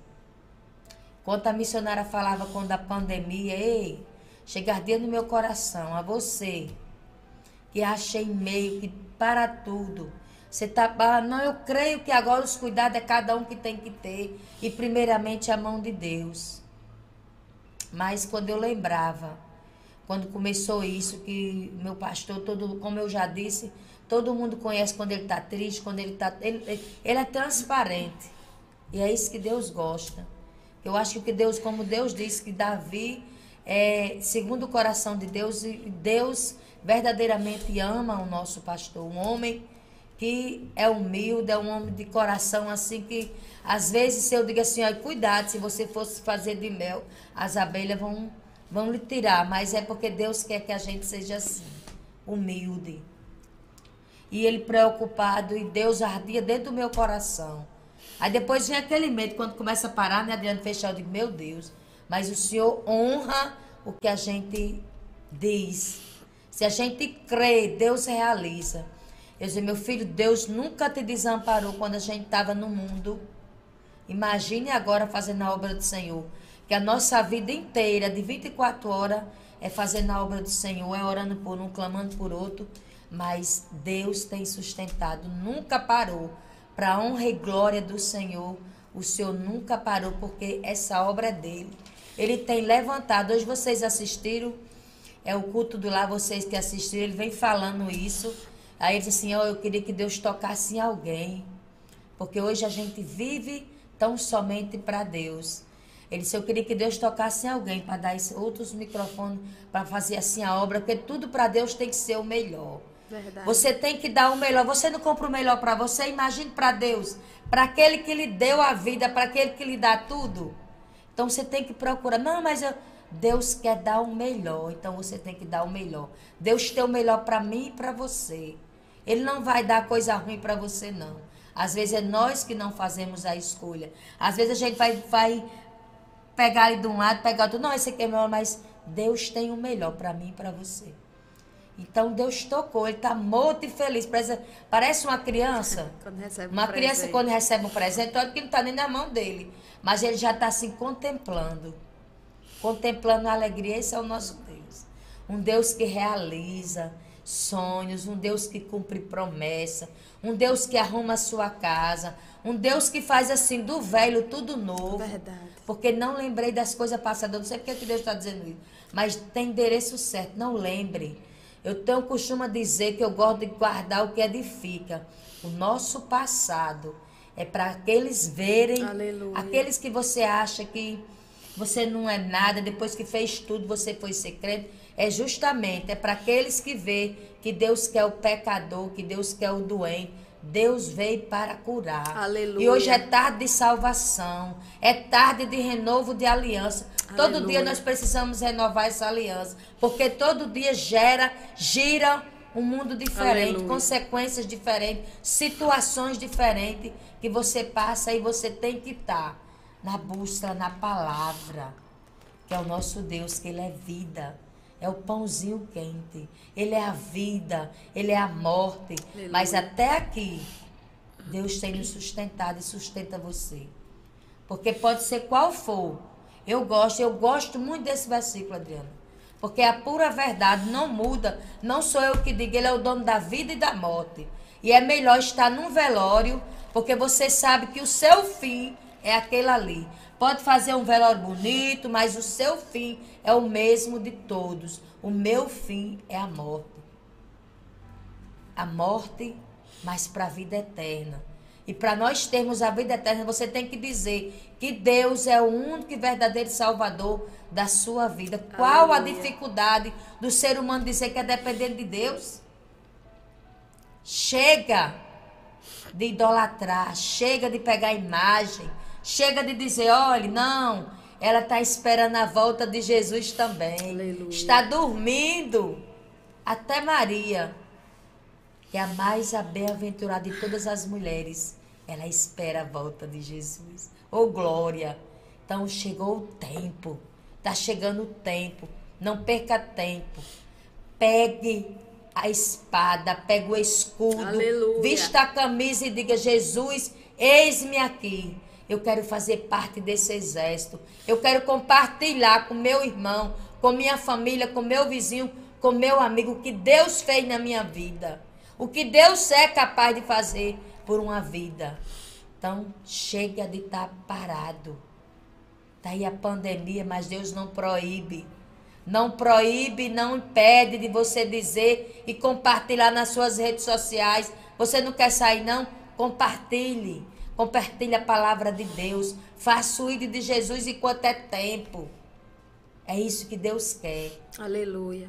Quando a missionária falava quando a pandemia, ei, chega ardendo no meu coração, a você que acha em meio, que para tudo. Você tá, não, eu creio que agora os cuidados é cada um que tem que ter e primeiramente a mão de Deus. Mas quando eu lembrava, quando começou isso, que meu pastor, todo, como eu já disse, todo mundo conhece quando ele está triste, quando ele está... Ele é transparente. E é isso que Deus gosta. Eu acho que Deus, como Deus disse, que Davi é segundo o coração de Deus, e Deus verdadeiramente ama o nosso pastor. Um homem que é humilde, é um homem de coração assim que... Às vezes, se eu digo assim, olha, cuidado, se você fosse fazer de mel, as abelhas vão lhe tirar, mas é porque Deus quer que a gente seja assim, humilde. E ele preocupado, e Deus ardia dentro do meu coração. Aí depois vem aquele medo, quando começa a parar, né, Adriana, fechar, eu digo, meu Deus, Mas o Senhor honra o que a gente diz. Se a gente crê, Deus realiza. Eu disse, meu filho, Deus nunca te desamparou quando a gente estava no mundo. Imagine agora fazendo a obra do Senhor. Que a nossa vida inteira, de 24 horas, é fazendo a obra do Senhor, é orando por um, clamando por outro. Mas Deus tem sustentado, nunca parou. Para a honra e glória do Senhor, o Senhor nunca parou, porque essa obra é dele. Ele tem levantado. Hoje vocês assistiram, é o culto do lar, vocês que assistiram, ele vem falando isso. Aí ele disse assim, oh, eu queria que Deus tocasse em alguém. Porque hoje a gente vive tão somente para Deus. Ele disse, eu queria que Deus tocasse em alguém para dar outros microfones, para fazer assim a obra, porque tudo para Deus tem que ser o melhor. Verdade. Você tem que dar o melhor. Você não compra o melhor para você, imagine para Deus, para aquele que lhe deu a vida, para aquele que lhe dá tudo. Então você tem que procurar. Não, mas Deus quer dar o melhor, então você tem que dar o melhor. Deus tem o melhor para mim e para você. Ele não vai dar coisa ruim para você, não. Às vezes é nós que não fazemos a escolha. Às vezes a gente vai pegar ali de um lado, pegar do outro. Não, esse aqui é melhor, mas Deus tem o melhor para mim e para você. Então Deus tocou, ele está morto e feliz. Parece uma criança. Quando recebe um presente, olha que não está nem na mão dele. Mas ele já está assim contemplando. Contemplando a alegria. Esse é o nosso Deus. Um Deus que realiza sonhos, um Deus que cumpre promessa, um Deus que arruma a sua casa, um Deus que faz assim do velho tudo novo. Verdade. Porque não lembrei das coisas passadas. Não sei porque que Deus está dizendo isso, mas tem endereço certo, não lembre. Eu tenho costumo dizer que eu gosto de guardar o que edifica. O nosso passado é para aqueles verem. Aleluia. Aqueles que você acha que você não é nada, depois que fez tudo você foi ser crente. É justamente, é para aqueles que vê que Deus quer o pecador, que Deus quer o doente. Deus veio para curar. Aleluia. E hoje é tarde de salvação, é tarde de renovo de aliança. Aleluia. Todo dia nós precisamos renovar essa aliança, porque todo dia gira um mundo diferente. Aleluia. Consequências diferentes, situações diferentes que você passa, e você tem que estar na busca, na palavra, que é o nosso Deus, que ele é vida. É o pãozinho quente. Ele é a vida, ele é a morte. Aleluia. Mas até aqui, Deus tem nos sustentado e sustenta você. Porque pode ser qual for. Eu gosto muito desse versículo, Adriana. Porque a pura verdade não muda. Não sou eu que digo, ele é o dono da vida e da morte. E é melhor estar num velório, porque você sabe que o seu fim é aquele ali. Pode fazer um velório bonito, mas o seu fim é o mesmo de todos. O meu fim é a morte. A morte, mas para a vida eterna. E para nós termos a vida eterna, você tem que dizer que Deus é o único e verdadeiro salvador da sua vida. Aleluia. Qual a dificuldade do ser humano dizer que é dependente de Deus? Chega de idolatrar, chega de pegar imagem. Chega de dizer, olha, não, ela está esperando a volta de Jesus também. Aleluia. Está dormindo. Até Maria, que é a mais bem-aventurada de todas as mulheres, ela espera a volta de Jesus. Oh, glória! Então, chegou o tempo. Está chegando o tempo. Não perca tempo. Pegue a espada, pegue o escudo. Aleluia. Vista a camisa e diga, Jesus, eis-me aqui. Eu quero fazer parte desse exército. Eu quero compartilhar com meu irmão, com minha família, com meu vizinho, com meu amigo, o que Deus fez na minha vida. O que Deus é capaz de fazer por uma vida. Então, chega de estar parado. Está aí a pandemia, mas Deus não proíbe. Não proíbe, não impede de você dizer e compartilhar nas suas redes sociais. Você não quer sair, não? Compartilhe. Compartilhe a palavra de Deus. Faça o ID de Jesus enquanto é tempo. É isso que Deus quer. Aleluia.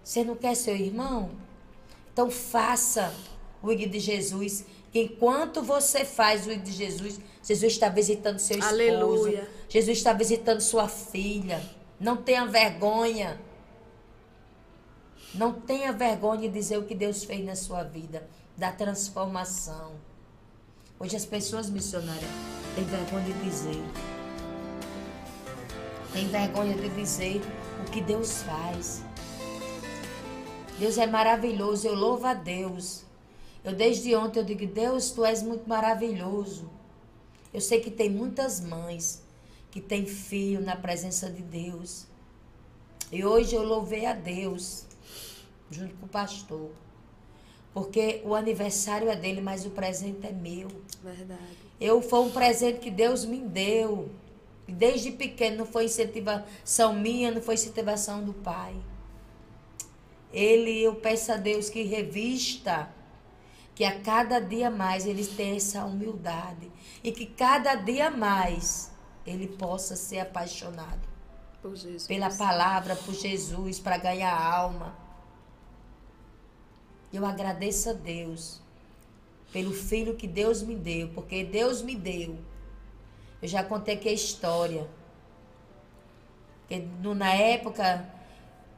Você não quer seu irmão? Então faça o ID de Jesus. Que enquanto você faz o ID de Jesus, Jesus está visitando seu esposo. Aleluia. Jesus está visitando sua filha. Não tenha vergonha. Não tenha vergonha de dizer o que Deus fez na sua vida. Da transformação. Hoje as pessoas missionárias têm vergonha de dizer. tem vergonha de dizer o que Deus faz. Deus é maravilhoso, eu louvo a Deus. Desde ontem eu digo, Deus, Tu és muito maravilhoso. Eu sei que tem muitas mães que têm filho na presença de Deus. E hoje eu louvei a Deus, junto com o pastor. Porque o aniversário é dele, mas o presente é meu. Verdade. Foi um presente que Deus me deu. Desde pequeno, não foi incentivação minha, não foi incentivação do pai. Eu peço a Deus que revista, que a cada dia mais ele tenha essa humildade. E que cada dia mais ele possa ser apaixonado. Por Jesus. Pela palavra, por Jesus, para ganhar alma. Eu agradeço a Deus pelo filho que Deus me deu, porque Deus me deu. Eu já contei aqui a história. Na época,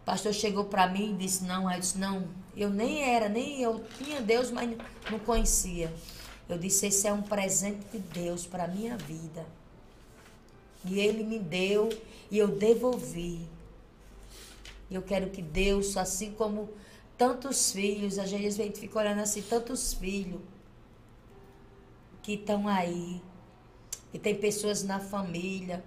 o pastor chegou para mim e disse, não, eu disse, não, eu nem era, nem eu tinha Deus, mas não conhecia. Eu disse, esse é um presente de Deus para a minha vida. E ele me deu e eu devolvi. E eu quero que Deus, assim como tantos filhos, às vezes a gente fica olhando assim, tantos filhos que estão aí, que tem pessoas na família,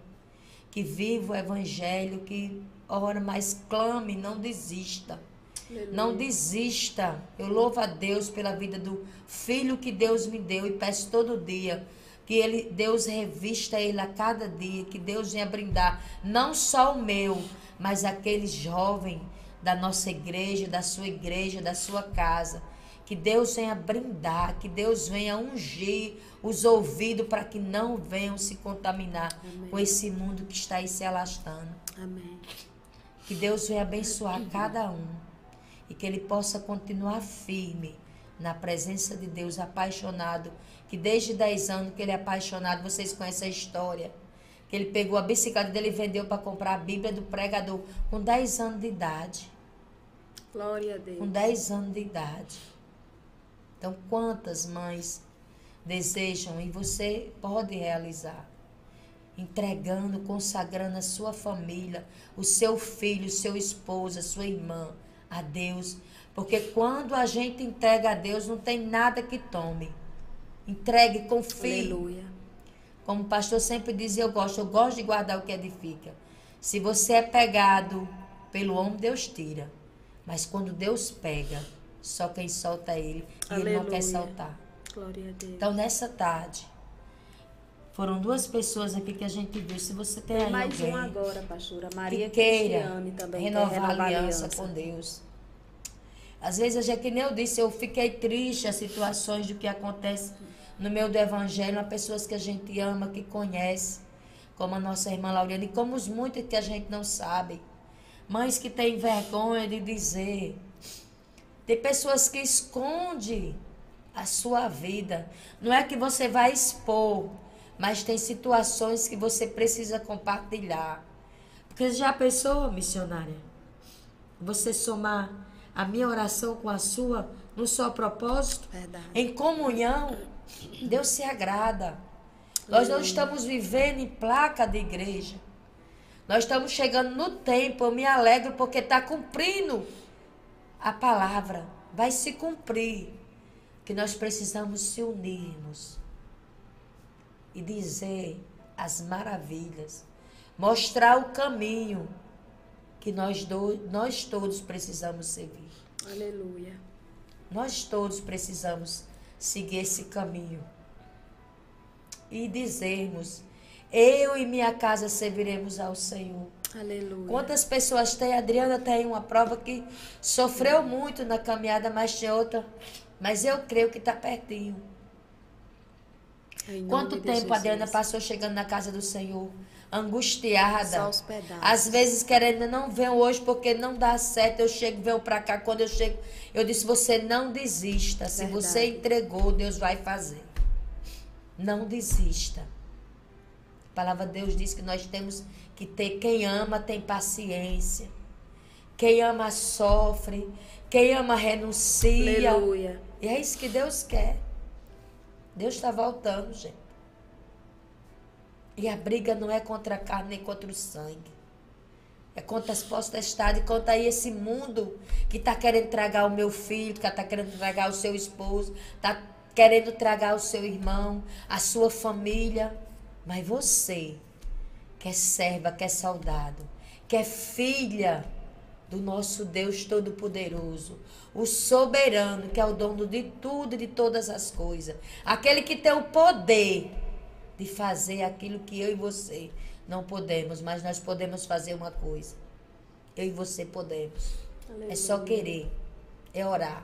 que vivem o evangelho, que ora, mas clame, não desista. Aleluia. Não desista. Eu louvo a Deus pela vida do filho que Deus me deu e peço todo dia que Deus revista ele a cada dia, que Deus venha brindar não só o meu, mas aquele jovem da nossa igreja, da sua casa. Que Deus venha brindar, que Deus venha ungir os ouvidos para que não venham se contaminar. Amém. Com esse mundo que está aí se alastrando. Amém. Que Deus venha abençoar cada um e que ele possa continuar firme na presença de Deus, apaixonado, que desde 10 anos que ele é apaixonado, vocês conhecem a história, que ele pegou a bicicleta dele e vendeu para comprar a Bíblia do pregador com 10 anos de idade. Glória a Deus. Com 10 anos de idade. Então, quantas mães desejam e você pode realizar. Entregando, consagrando a sua família, o seu filho, sua esposa, sua irmã a Deus. Porque quando a gente entrega a Deus, não tem nada que tome. Entregue, confie. Aleluia. Como o pastor sempre diz, eu gosto de guardar o que edifica. Se você é pegado pelo homem, Deus tira. Mas quando Deus pega, só quem solta é ele. E aleluia. Ele não quer soltar. Glória a Deus. Então, nessa tarde, foram 2 pessoas aqui que a gente viu. Se você tem aí mais alguém, agora, pastora. Maria que queira também renovar a aliança com Deus. Às vezes, é que nem eu disse, eu fiquei triste as situações do que acontece no meio do evangelho, há pessoas que a gente ama, que conhece, como a nossa irmã Lauriane, e como os muitos que a gente não sabe. Mães que têm vergonha de dizer. Tem pessoas que escondem a sua vida. Não é que você vai expor, mas tem situações que você precisa compartilhar. Porque já pensou, missionária? Você somar a minha oração com a sua, no só propósito, verdade, em comunhão. Deus se agrada. Nós não estamos vivendo em placa de igreja. Nós estamos chegando no tempo. Eu me alegro porque está cumprindo a palavra. Vai se cumprir. Que nós precisamos se unirmos e dizer as maravilhas. Mostrar o caminho que nós todos precisamos seguir. Aleluia. Nós todos precisamos seguir esse caminho e dizermos, eu e minha casa serviremos ao Senhor. Aleluia. Quantas pessoas tem? A Adriana tem uma prova que sofreu muito na caminhada, mas tem outra, mas eu creio que está pertinho. Quanto tempo a Adriana passou chegando na casa do Senhor, angustiada, às vezes querendo, não venho hoje porque não dá certo, eu chego, venho para cá, quando eu chego, eu disse, você não desista, se verdade, você entregou, Deus vai fazer, não desista. A palavra de Deus diz que nós temos que ter, quem ama tem paciência, quem ama sofre, quem ama renuncia. Aleluia. E é isso que Deus quer. Deus está voltando, gente. E a briga não é contra a carne nem contra o sangue. É contra as potestades, contra aí esse mundo que está querendo tragar o meu filho, que está querendo tragar o seu esposo, está querendo tragar o seu irmão, a sua família. Mas você, que é serva, que é soldado, que é filha do nosso Deus Todo-Poderoso, o soberano, que é o dono de tudo e de todas as coisas, aquele que tem o poder de fazer aquilo que eu e você não podemos, mas nós podemos fazer uma coisa. Eu e você podemos. Aleluia. É só querer, é orar,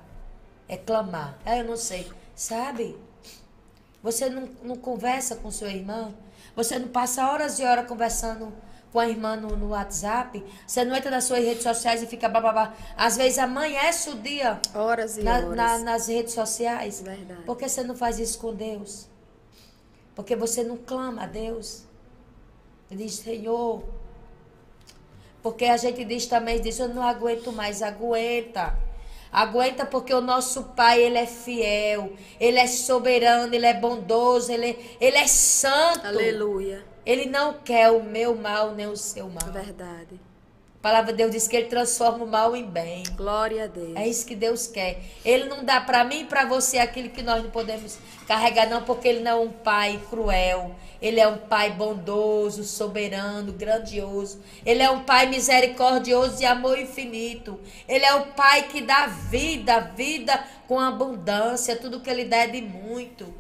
é clamar. Ah, eu não sei. Sabe? Você não conversa com sua irmã? Você não passa horas e horas conversando com a irmã no WhatsApp? Você não entra nas suas redes sociais e fica bababá? Às vezes amanhece o dia horas e horas. Nas redes sociais. Verdade. Por que você não faz isso com Deus? Porque você não clama a Deus. Ele diz, Senhor. Porque a gente diz também, diz, eu não aguento mais, aguenta. Aguenta porque o nosso Pai, Ele é fiel. Ele é soberano, Ele é bondoso, Ele é santo. Aleluia. Ele não quer o meu mal, nem o seu mal. Verdade. A palavra de Deus diz que Ele transforma o mal em bem. Glória a Deus. É isso que Deus quer. Ele não dá para mim e para você aquilo que nós não podemos carregar, não, porque Ele não é um Pai cruel. Ele é um Pai bondoso, soberano, grandioso. Ele é um Pai misericordioso de amor infinito. Ele é o Pai que dá vida com abundância. Tudo que Ele dá é de muito.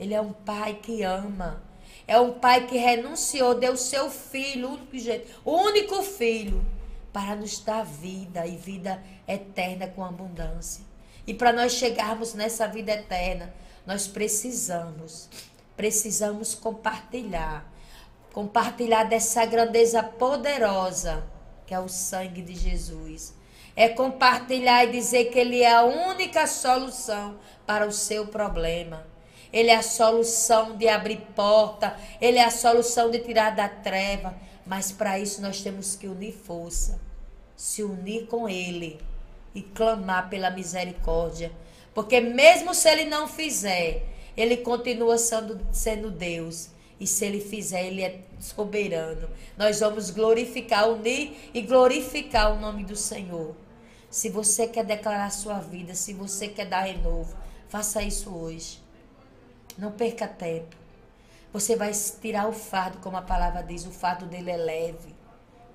Ele é um Pai que ama. É um Pai que renunciou, deu o seu filho, o único filho, para nos dar vida e vida eterna com abundância. E para nós chegarmos nessa vida eterna, nós precisamos compartilhar dessa grandeza poderosa que é o sangue de Jesus. É compartilhar e dizer que Ele é a única solução para o seu problema. Ele é a solução de abrir porta. Ele é a solução de tirar da treva. Mas para isso nós temos que unir força. Se unir com Ele. E clamar pela misericórdia. Porque mesmo se Ele não fizer, Ele continua sendo Deus. E se Ele fizer, Ele é soberano. Nós vamos glorificar, unir e glorificar o nome do Senhor. Se você quer declarar sua vida, se você quer dar renovo, faça isso hoje. Não perca tempo. Você vai tirar o fardo, como a palavra diz. O fardo dele é leve.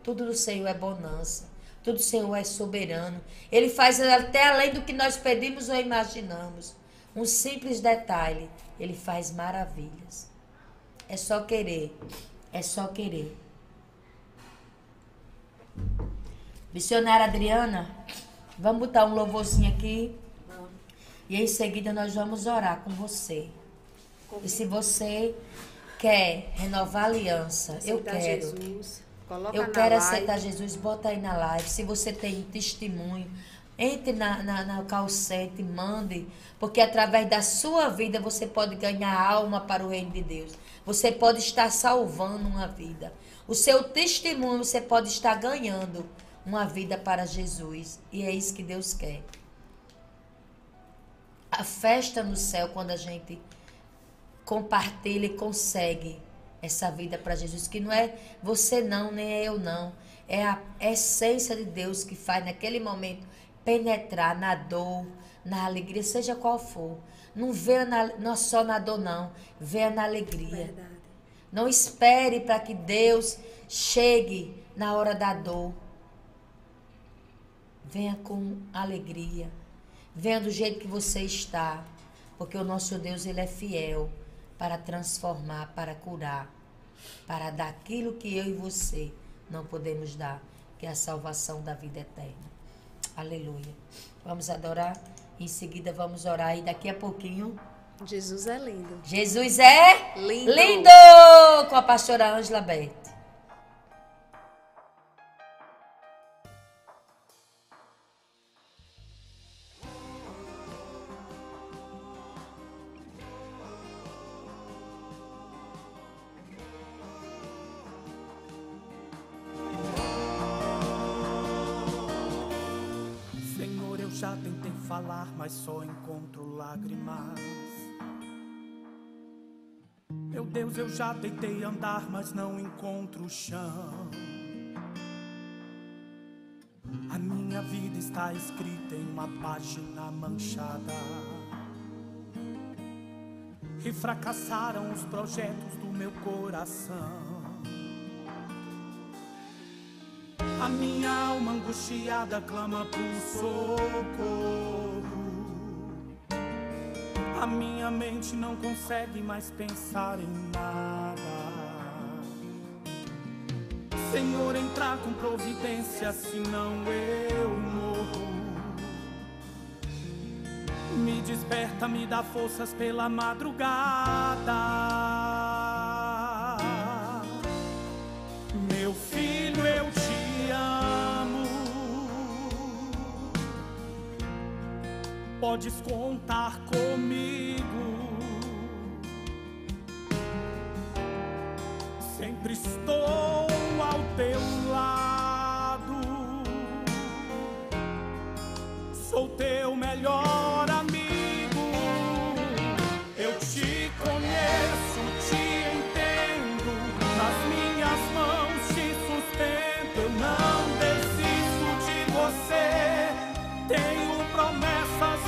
Tudo do Senhor é bonança. Tudo do Senhor é soberano. Ele faz até além do que nós pedimos ou imaginamos. Um simples detalhe. Ele faz maravilhas. É só querer. É só querer. Missionária Adriana, vamos botar um louvorzinho aqui. E em seguida nós vamos orar com você. E se você quer renovar a aliança, eu quero aceitar Jesus, bota aí na live. Se você tem testemunho, entre na calcete, mande, porque através da sua vida você pode ganhar alma para o reino de Deus. Você pode estar salvando uma vida. O seu testemunho, você pode estar ganhando uma vida para Jesus. E é isso que Deus quer. A festa no céu, quando a gente compartilha e consegue essa vida para Jesus, que não é você não, nem é eu não, é a essência de Deus que faz naquele momento penetrar na dor, na alegria, seja qual for. Não venha só na dor não, venha na alegria. Verdade. Não espere para que Deus chegue na hora da dor. Venha com alegria, venha do jeito que você está, porque o nosso Deus, Ele é fiel para transformar, para curar, para dar aquilo que eu e você não podemos dar, que é a salvação da vida eterna. Aleluia. Vamos adorar, em seguida vamos orar e daqui a pouquinho... Jesus é lindo. Jesus é lindo, lindo! Com a pastora Ângela Berti. Já tentei falar, mas só encontro lágrimas. Meu Deus, eu já tentei andar, mas não encontro o chão. está escrita em uma página manchada. E fracassaram os projetos do meu coração. A minha alma angustiada clama por socorro. A minha mente não consegue mais pensar em nada. Senhor, entra com providência, senão eu morro. Me desperta, me dá forças pela madrugada. Meu filho, eu te podes contar comigo. Sempre estou ao teu lado. Sou teu melhor amigo. Eu te conheço, te entendo. Nas minhas mãos te sustento. Eu não desisto de você. Tenho promessa.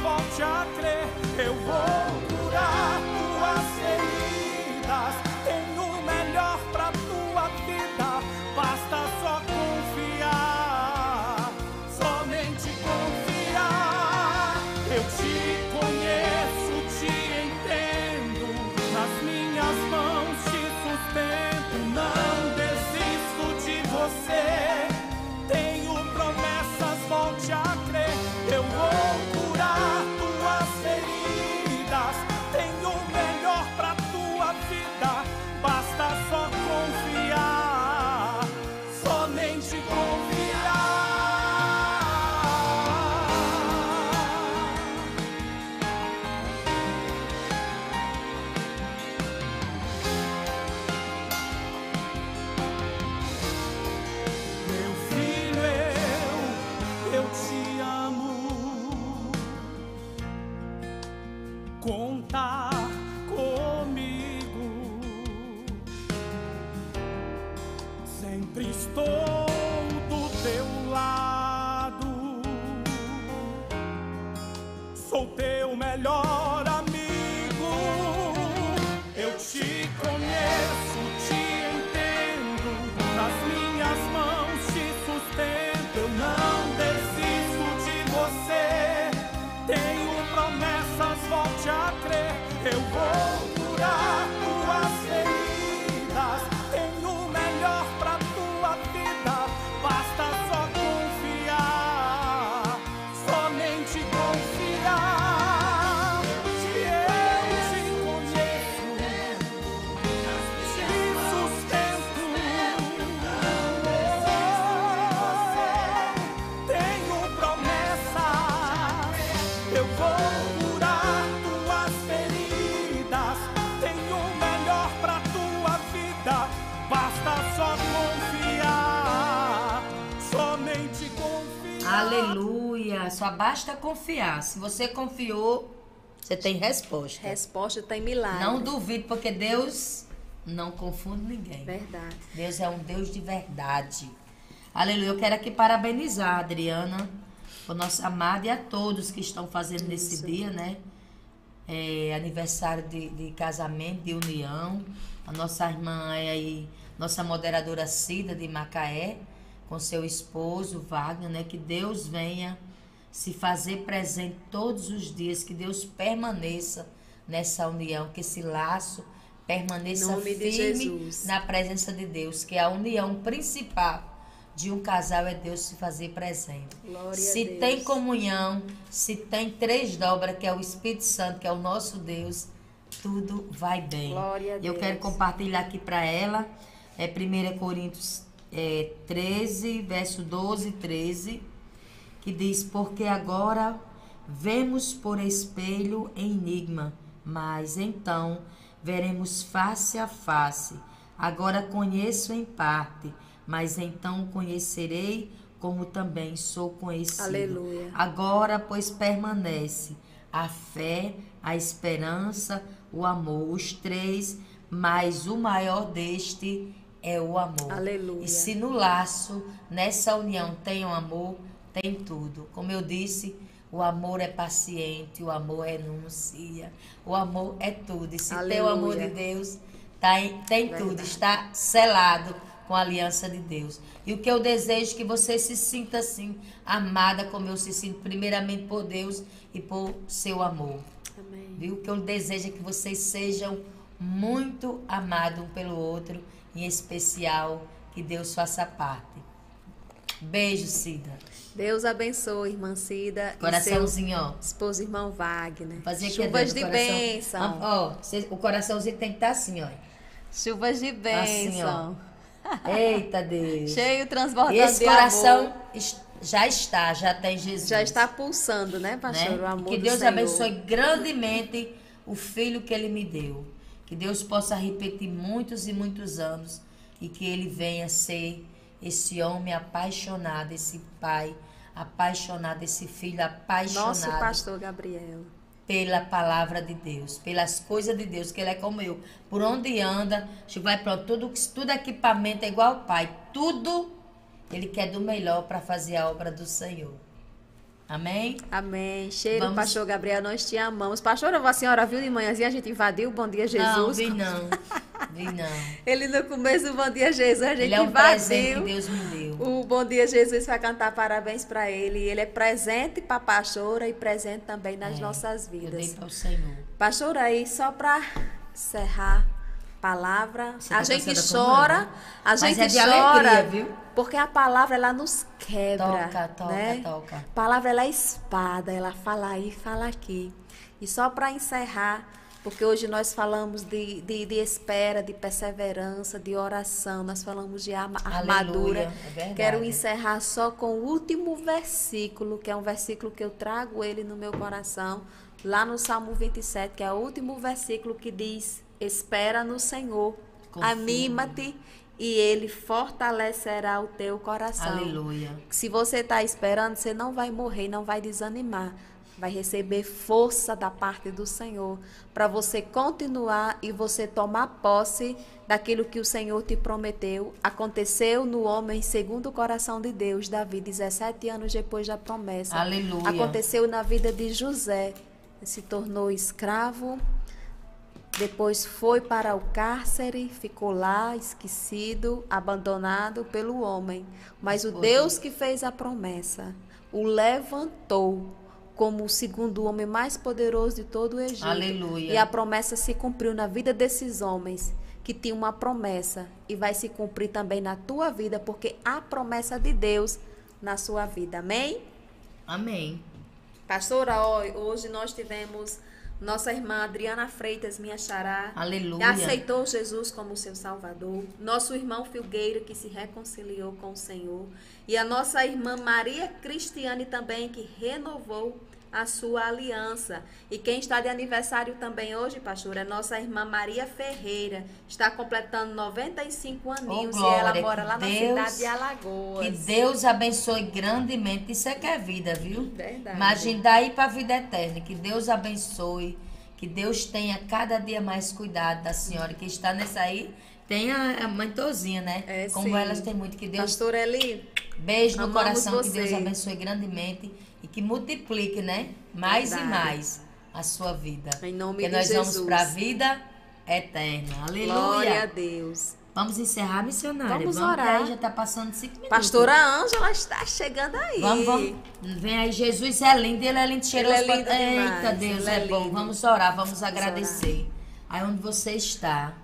Volte a crer, eu vou curar tuas feridas. Tenho o melhor pra tua vida, basta só confiar. Somente confiar. Eu te conheço, te entendo. Nas minhas mãos te sustento. Não desisto de você. Tenho promessas, volte a crer, eu vou. Tuas feridas, tenho o melhor pra tua vida, basta só confiar, somente confiar. Meu filho, eu te amo. Conta comigo, sempre estou do teu lado, sou teu melhor amigo. Eu te conheço, te entendo, nas minhas mãos te sustento. Eu não desisto de você, tenho promessas, volte a crer, eu vou curar tuas feridas, tenho o melhor pra tua vida, basta só confiar, somente confiar. Eu te conheço, te sustento, não você, tenho promessas, eu vou. Aleluia, só basta confiar. Se você confiou, você tem resposta. Resposta tem milagre. Não duvido, porque Deus não confunde ninguém. Verdade. Deus é um Deus de verdade. Aleluia, eu quero aqui parabenizar a Adriana, o nosso amado, e a todos que estão fazendo nesse dia, né? É, aniversário de casamento, de união. A nossa irmã é aí, nossa moderadora Cida de Macaé, com seu esposo Wagner, né? Que Deus venha se fazer presente todos os dias, que Deus permaneça nessa união, que esse laço permaneça firme na presença de Deus, que a união principal de um casal é Deus se fazer presente. Glória se a Deus. Tem comunhão, se tem três dobras, que é o Espírito Santo, que é o nosso Deus, tudo vai bem. Glória a Deus. Eu quero compartilhar aqui para ela, 1 Coríntios 13, verso 12, 13, que diz: porque agora vemos por espelho em enigma, mas então veremos face a face. Agora conheço em parte, mas então conhecerei como também sou conhecido. Aleluia. Agora, pois, permanece a fé, a esperança, o amor, os três, mas o maior deste é o amor. Aleluia. E se no laço, nessa união tem o amor, tem tudo. Como eu disse, o amor é paciente, o amor renuncia, o amor é tudo. E se tem o amor de Deus, tem tudo, está selado com a aliança de Deus. E o que eu desejo é que você se sinta assim, amada como eu se sinto, primeiramente por Deus e por seu amor. Amém. E o que eu desejo é que vocês sejam muito amados um pelo outro, em especial que Deus faça parte. Beijo, Cida. Deus abençoe, irmã Cida. Coraçãozinho, ó. Esposo, irmão Wagner. Chuvas de bênção. Ó, o coraçãozinho tem que estar assim, ó. Chuvas de bênção. Assim, ó. Eita, Deus. Cheio, transbordando de amor. Esse coração já tem Jesus. Já está pulsando, né, pastor? Né? O amor do Senhor. Que Deus abençoe grandemente o filho que ele me deu. Que Deus possa repetir muitos e muitos anos e que ele venha ser esse homem apaixonado, esse pai apaixonado, esse filho apaixonado. Nosso pastor Gabriel. Pela palavra de Deus, pelas coisas de Deus, que ele é como eu. Por onde anda, vai para tudo equipamento é igual ao pai. Tudo ele quer do melhor para fazer a obra do Senhor. Amém? Amém. Cheiro, vamos... pastor Gabriel, nós te amamos. Pastor, a senhora viu de manhãzinha, a gente invadiu Bom Dia Jesus? Não, vi não. Ele no começo do Bom Dia Jesus, a gente ele é um invadiu. Que Deus me deu. O Bom Dia Jesus vai cantar parabéns para ele. Ele é presente para a pastora e presente também nas nossas vidas. Eu dei para o Senhor. Pastor, aí só para encerrar palavra. A gente chora, alegria, viu? Porque a palavra, ela nos quebra. Toca. A palavra, ela é espada, ela fala aí, fala aqui. E só para encerrar, porque hoje nós falamos de espera, de perseverança, de oração, nós falamos de armadura. É. Quero encerrar só com o último versículo, que é um versículo que eu trago ele no meu coração, lá no Salmo 27, que é o último versículo que diz: espera no Senhor, anima-te e Ele fortalecerá o teu coração. Aleluia. Se você está esperando, você não vai morrer, não vai desanimar. Vai receber força da parte do Senhor para você continuar e você tomar posse daquilo que o Senhor te prometeu. Aconteceu no homem segundo o coração de Deus, Davi, 17 anos depois da promessa. Aleluia. Aconteceu na vida de José, se tornou escravo. Depois foi para o cárcere, ficou lá, esquecido, abandonado pelo homem. Mas o Deus que fez a promessa o levantou como o segundo homem mais poderoso de todo o Egito. Aleluia. E a promessa se cumpriu na vida desses homens que tinham uma promessa e vai se cumprir também na tua vida, porque há promessa de Deus na sua vida. Amém? Amém. Pastora, hoje nós tivemos... nossa irmã Adriana Freitas, minha xará. Aleluia. Aceitou Jesus como seu salvador. Nosso irmão Filgueira, que se reconciliou com o Senhor. E a nossa irmã Maria Cristiane também, que renovou a sua aliança. E quem está de aniversário também hoje, pastor, é nossa irmã Maria Ferreira. Está completando 95 aninhos e ela mora lá na cidade de Alagoas. Que Deus abençoe grandemente. Isso é que é vida, viu? Verdade. Imagina daí para a vida eterna. Que Deus abençoe. Que Deus tenha cada dia mais cuidado da senhora que está nessa aí. Tem a mentorzinha, né? É, como sim. Elas têm muito. Que Deus... pastor Eli, beijo no coração. Você. Que Deus abençoe grandemente. E que multiplique, né? Mais e mais a sua vida. Em nome de Jesus. Porque nós vamos para a vida eterna. Aleluia. Glória a Deus. Vamos encerrar, missionária. Vamos orar. Já está passando 5 minutos. Pastora Ângela está chegando aí. Vamos. Vem aí. Jesus é lindo. Ele é lindo. Cheiroso. Ele é lindo demais. Eita, Deus, é bom. Vamos orar. Vamos agradecer. Orar. Aí onde você está.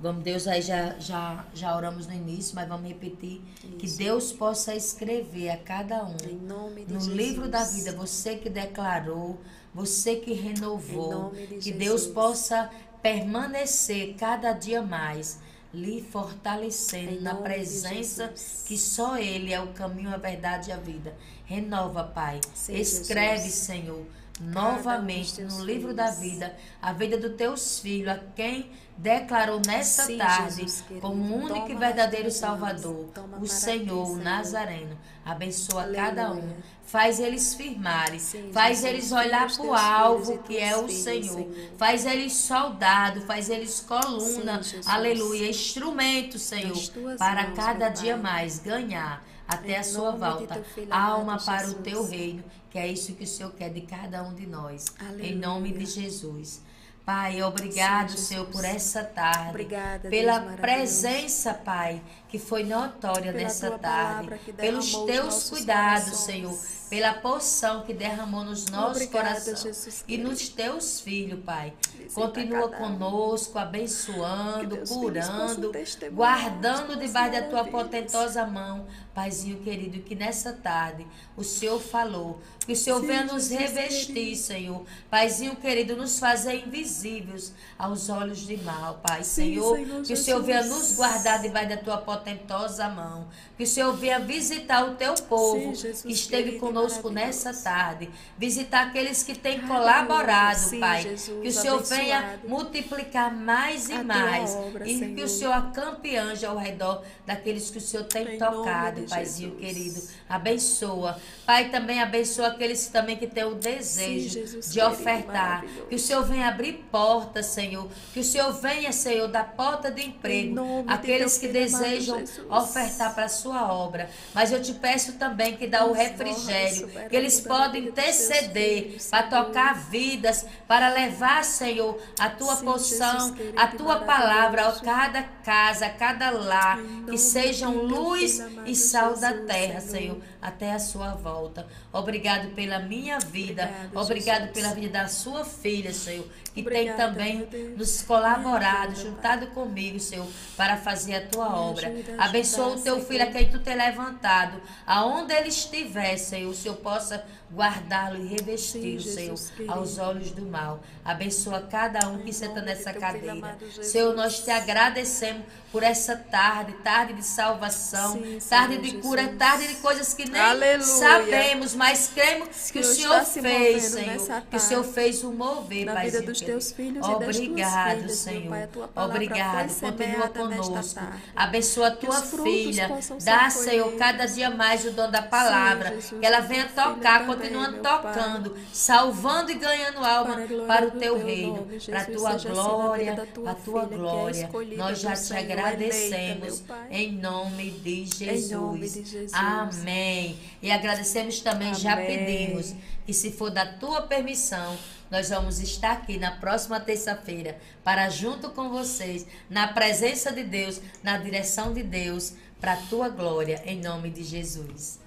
Vamos, Deus, aí já oramos no início, mas vamos repetir. Isso. Que Deus possa escrever a cada um. Em nome de Jesus. No livro da vida, você que declarou, você que renovou. Em nome de Jesus. Que Deus possa permanecer cada dia mais, lhe fortalecendo na presença que só Ele é o caminho, a verdade e a vida. Renova, Pai. Escreve, Senhor, novamente no livro da vida, a vida dos teus filhos, a quem declarou nessa tarde como único e verdadeiro Salvador, o Senhor, o Nazareno. Abençoa cada um, faz eles firmarem, faz eles olhar para o alvo que é o Senhor, faz eles soldado, faz eles coluna, aleluia, instrumento, Senhor, para cada dia mais ganhar até a sua volta, alma para o teu reino, que é isso que o Senhor quer de cada um de nós. Aleluia. Em nome de Jesus. Pai, obrigado, sim, Senhor, por essa tarde. Obrigada, pela presença, Pai, que foi notória nessa tarde. Pelos teus cuidados, Senhor. Pela porção que derramou nos nossos corações e nos teus filhos, Pai. Continua conosco, abençoando, curando, guardando debaixo da tua potentosa mão. Paizinho querido, que nessa tarde o Senhor falou, que o Senhor venha nos revestir, Senhor. Paizinho querido, nos fazer invisíveis aos olhos de mal, Pai. Senhor, que o Senhor venha nos guardar debaixo da tua potentosa mão. Que o Senhor venha visitar o teu povo que esteve conosco nessa tarde, visitar aqueles que têm colaborado, sim, Pai, Jesus, que o Senhor venha multiplicar mais e mais, obra, e Senhor, que o Senhor acampe anjo ao redor daqueles que o Senhor tem tocado, Paizinho querido, abençoa, Pai, também abençoa aqueles também que têm o desejo, sim, Jesus, de ofertar, que o Senhor venha abrir portas, Senhor, que o Senhor venha, Senhor, da porta de emprego, aqueles que desejam ofertar para a sua obra, mas eu te peço também que dá o refrigério, que eles podem interceder para tocar vidas, para levar, Senhor, a tua porção, a tua palavra a cada casa, a cada lar, que sejam luz e sal da terra, Senhor, até a sua volta. Obrigado pela minha vida, obrigado pela vida da sua filha, Senhor, que tem também nos colaborado, juntado comigo, Senhor, para fazer a tua obra. Abençoa o teu filho a quem tu tem levantado, aonde ele estiver, Senhor, o Senhor possa guardá-lo e revesti-lo, Senhor, aos olhos do mal. Abençoa cada um que senta nessa cadeira. Senhor, nós te agradecemos por essa tarde, tarde de salvação, sim, tarde Senhor, de cura, Jesus, tarde de coisas que nem, aleluia, sabemos, mas cremos que o Senhor fez, Senhor, tarde, que o Senhor fez o mover, na Paizinho vida dos teus filhos. Obrigado, filhas, Senhor, Pai, obrigado, continua conosco, abençoa a tua filha, dá, Senhor, cada dia mais o dom da palavra, sim, Jesus, que ela venha tocar, continua tocando, Pai, salvando e ganhando alma para o teu reino, para a tua glória, para a tua glória, nós já te agradecemos, em nome de Jesus. Amém. E agradecemos também, amém, já pedimos que, se for da tua permissão, nós vamos estar aqui na próxima terça-feira para, junto com vocês, na presença de Deus, na direção de Deus, para a tua glória, em nome de Jesus.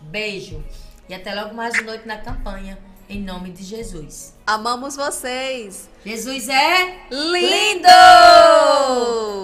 Beijo e até logo mais de noite na campanha, em nome de Jesus. Amamos vocês. Jesus é lindo.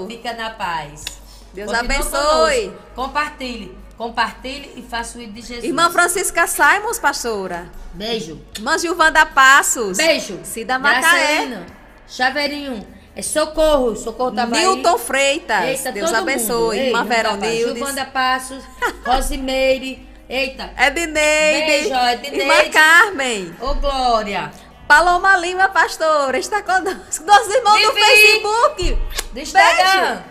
Fica na paz. Deus abençoe. Conosco. Compartilhe. Compartilhe e faça o ID de Jesus. Irmã Francisca Simons, pastora. Beijo. Irmã Gilvanda Passos. Beijo. Cida Macaé. Chaveirinho. É socorro. Socorro da Bahia. Nilton Freitas. Eita, Deus abençoe. Ei, irmã Veronildes. Gilvanda Passos. Rosimeire. Eita. Edneide. Beijo, Edneide. Irmã Carmen. Ô, Glória. Paloma Lima, pastora, está conosco. Nosso irmão do Facebook. Do Instagram. Beijo.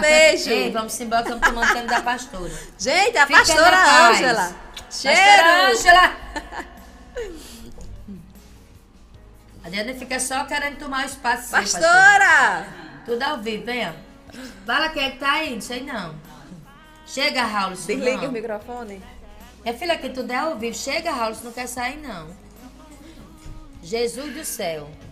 Beijo. Ei, vamos embora, estamos tomando tempo da pastora. Gente, a pastora Ângela. Cheiro. Pastora Ângela. A Diana fica só querendo tomar o espaço. Pastora. Tudo ao vivo, venha. Fala quem é que tá aí, não sei não. Chega, Raul. Desliga o microfone. É, filha, que tudo é ao vivo. Chega, Raul, não quer sair não. Jesus do céu.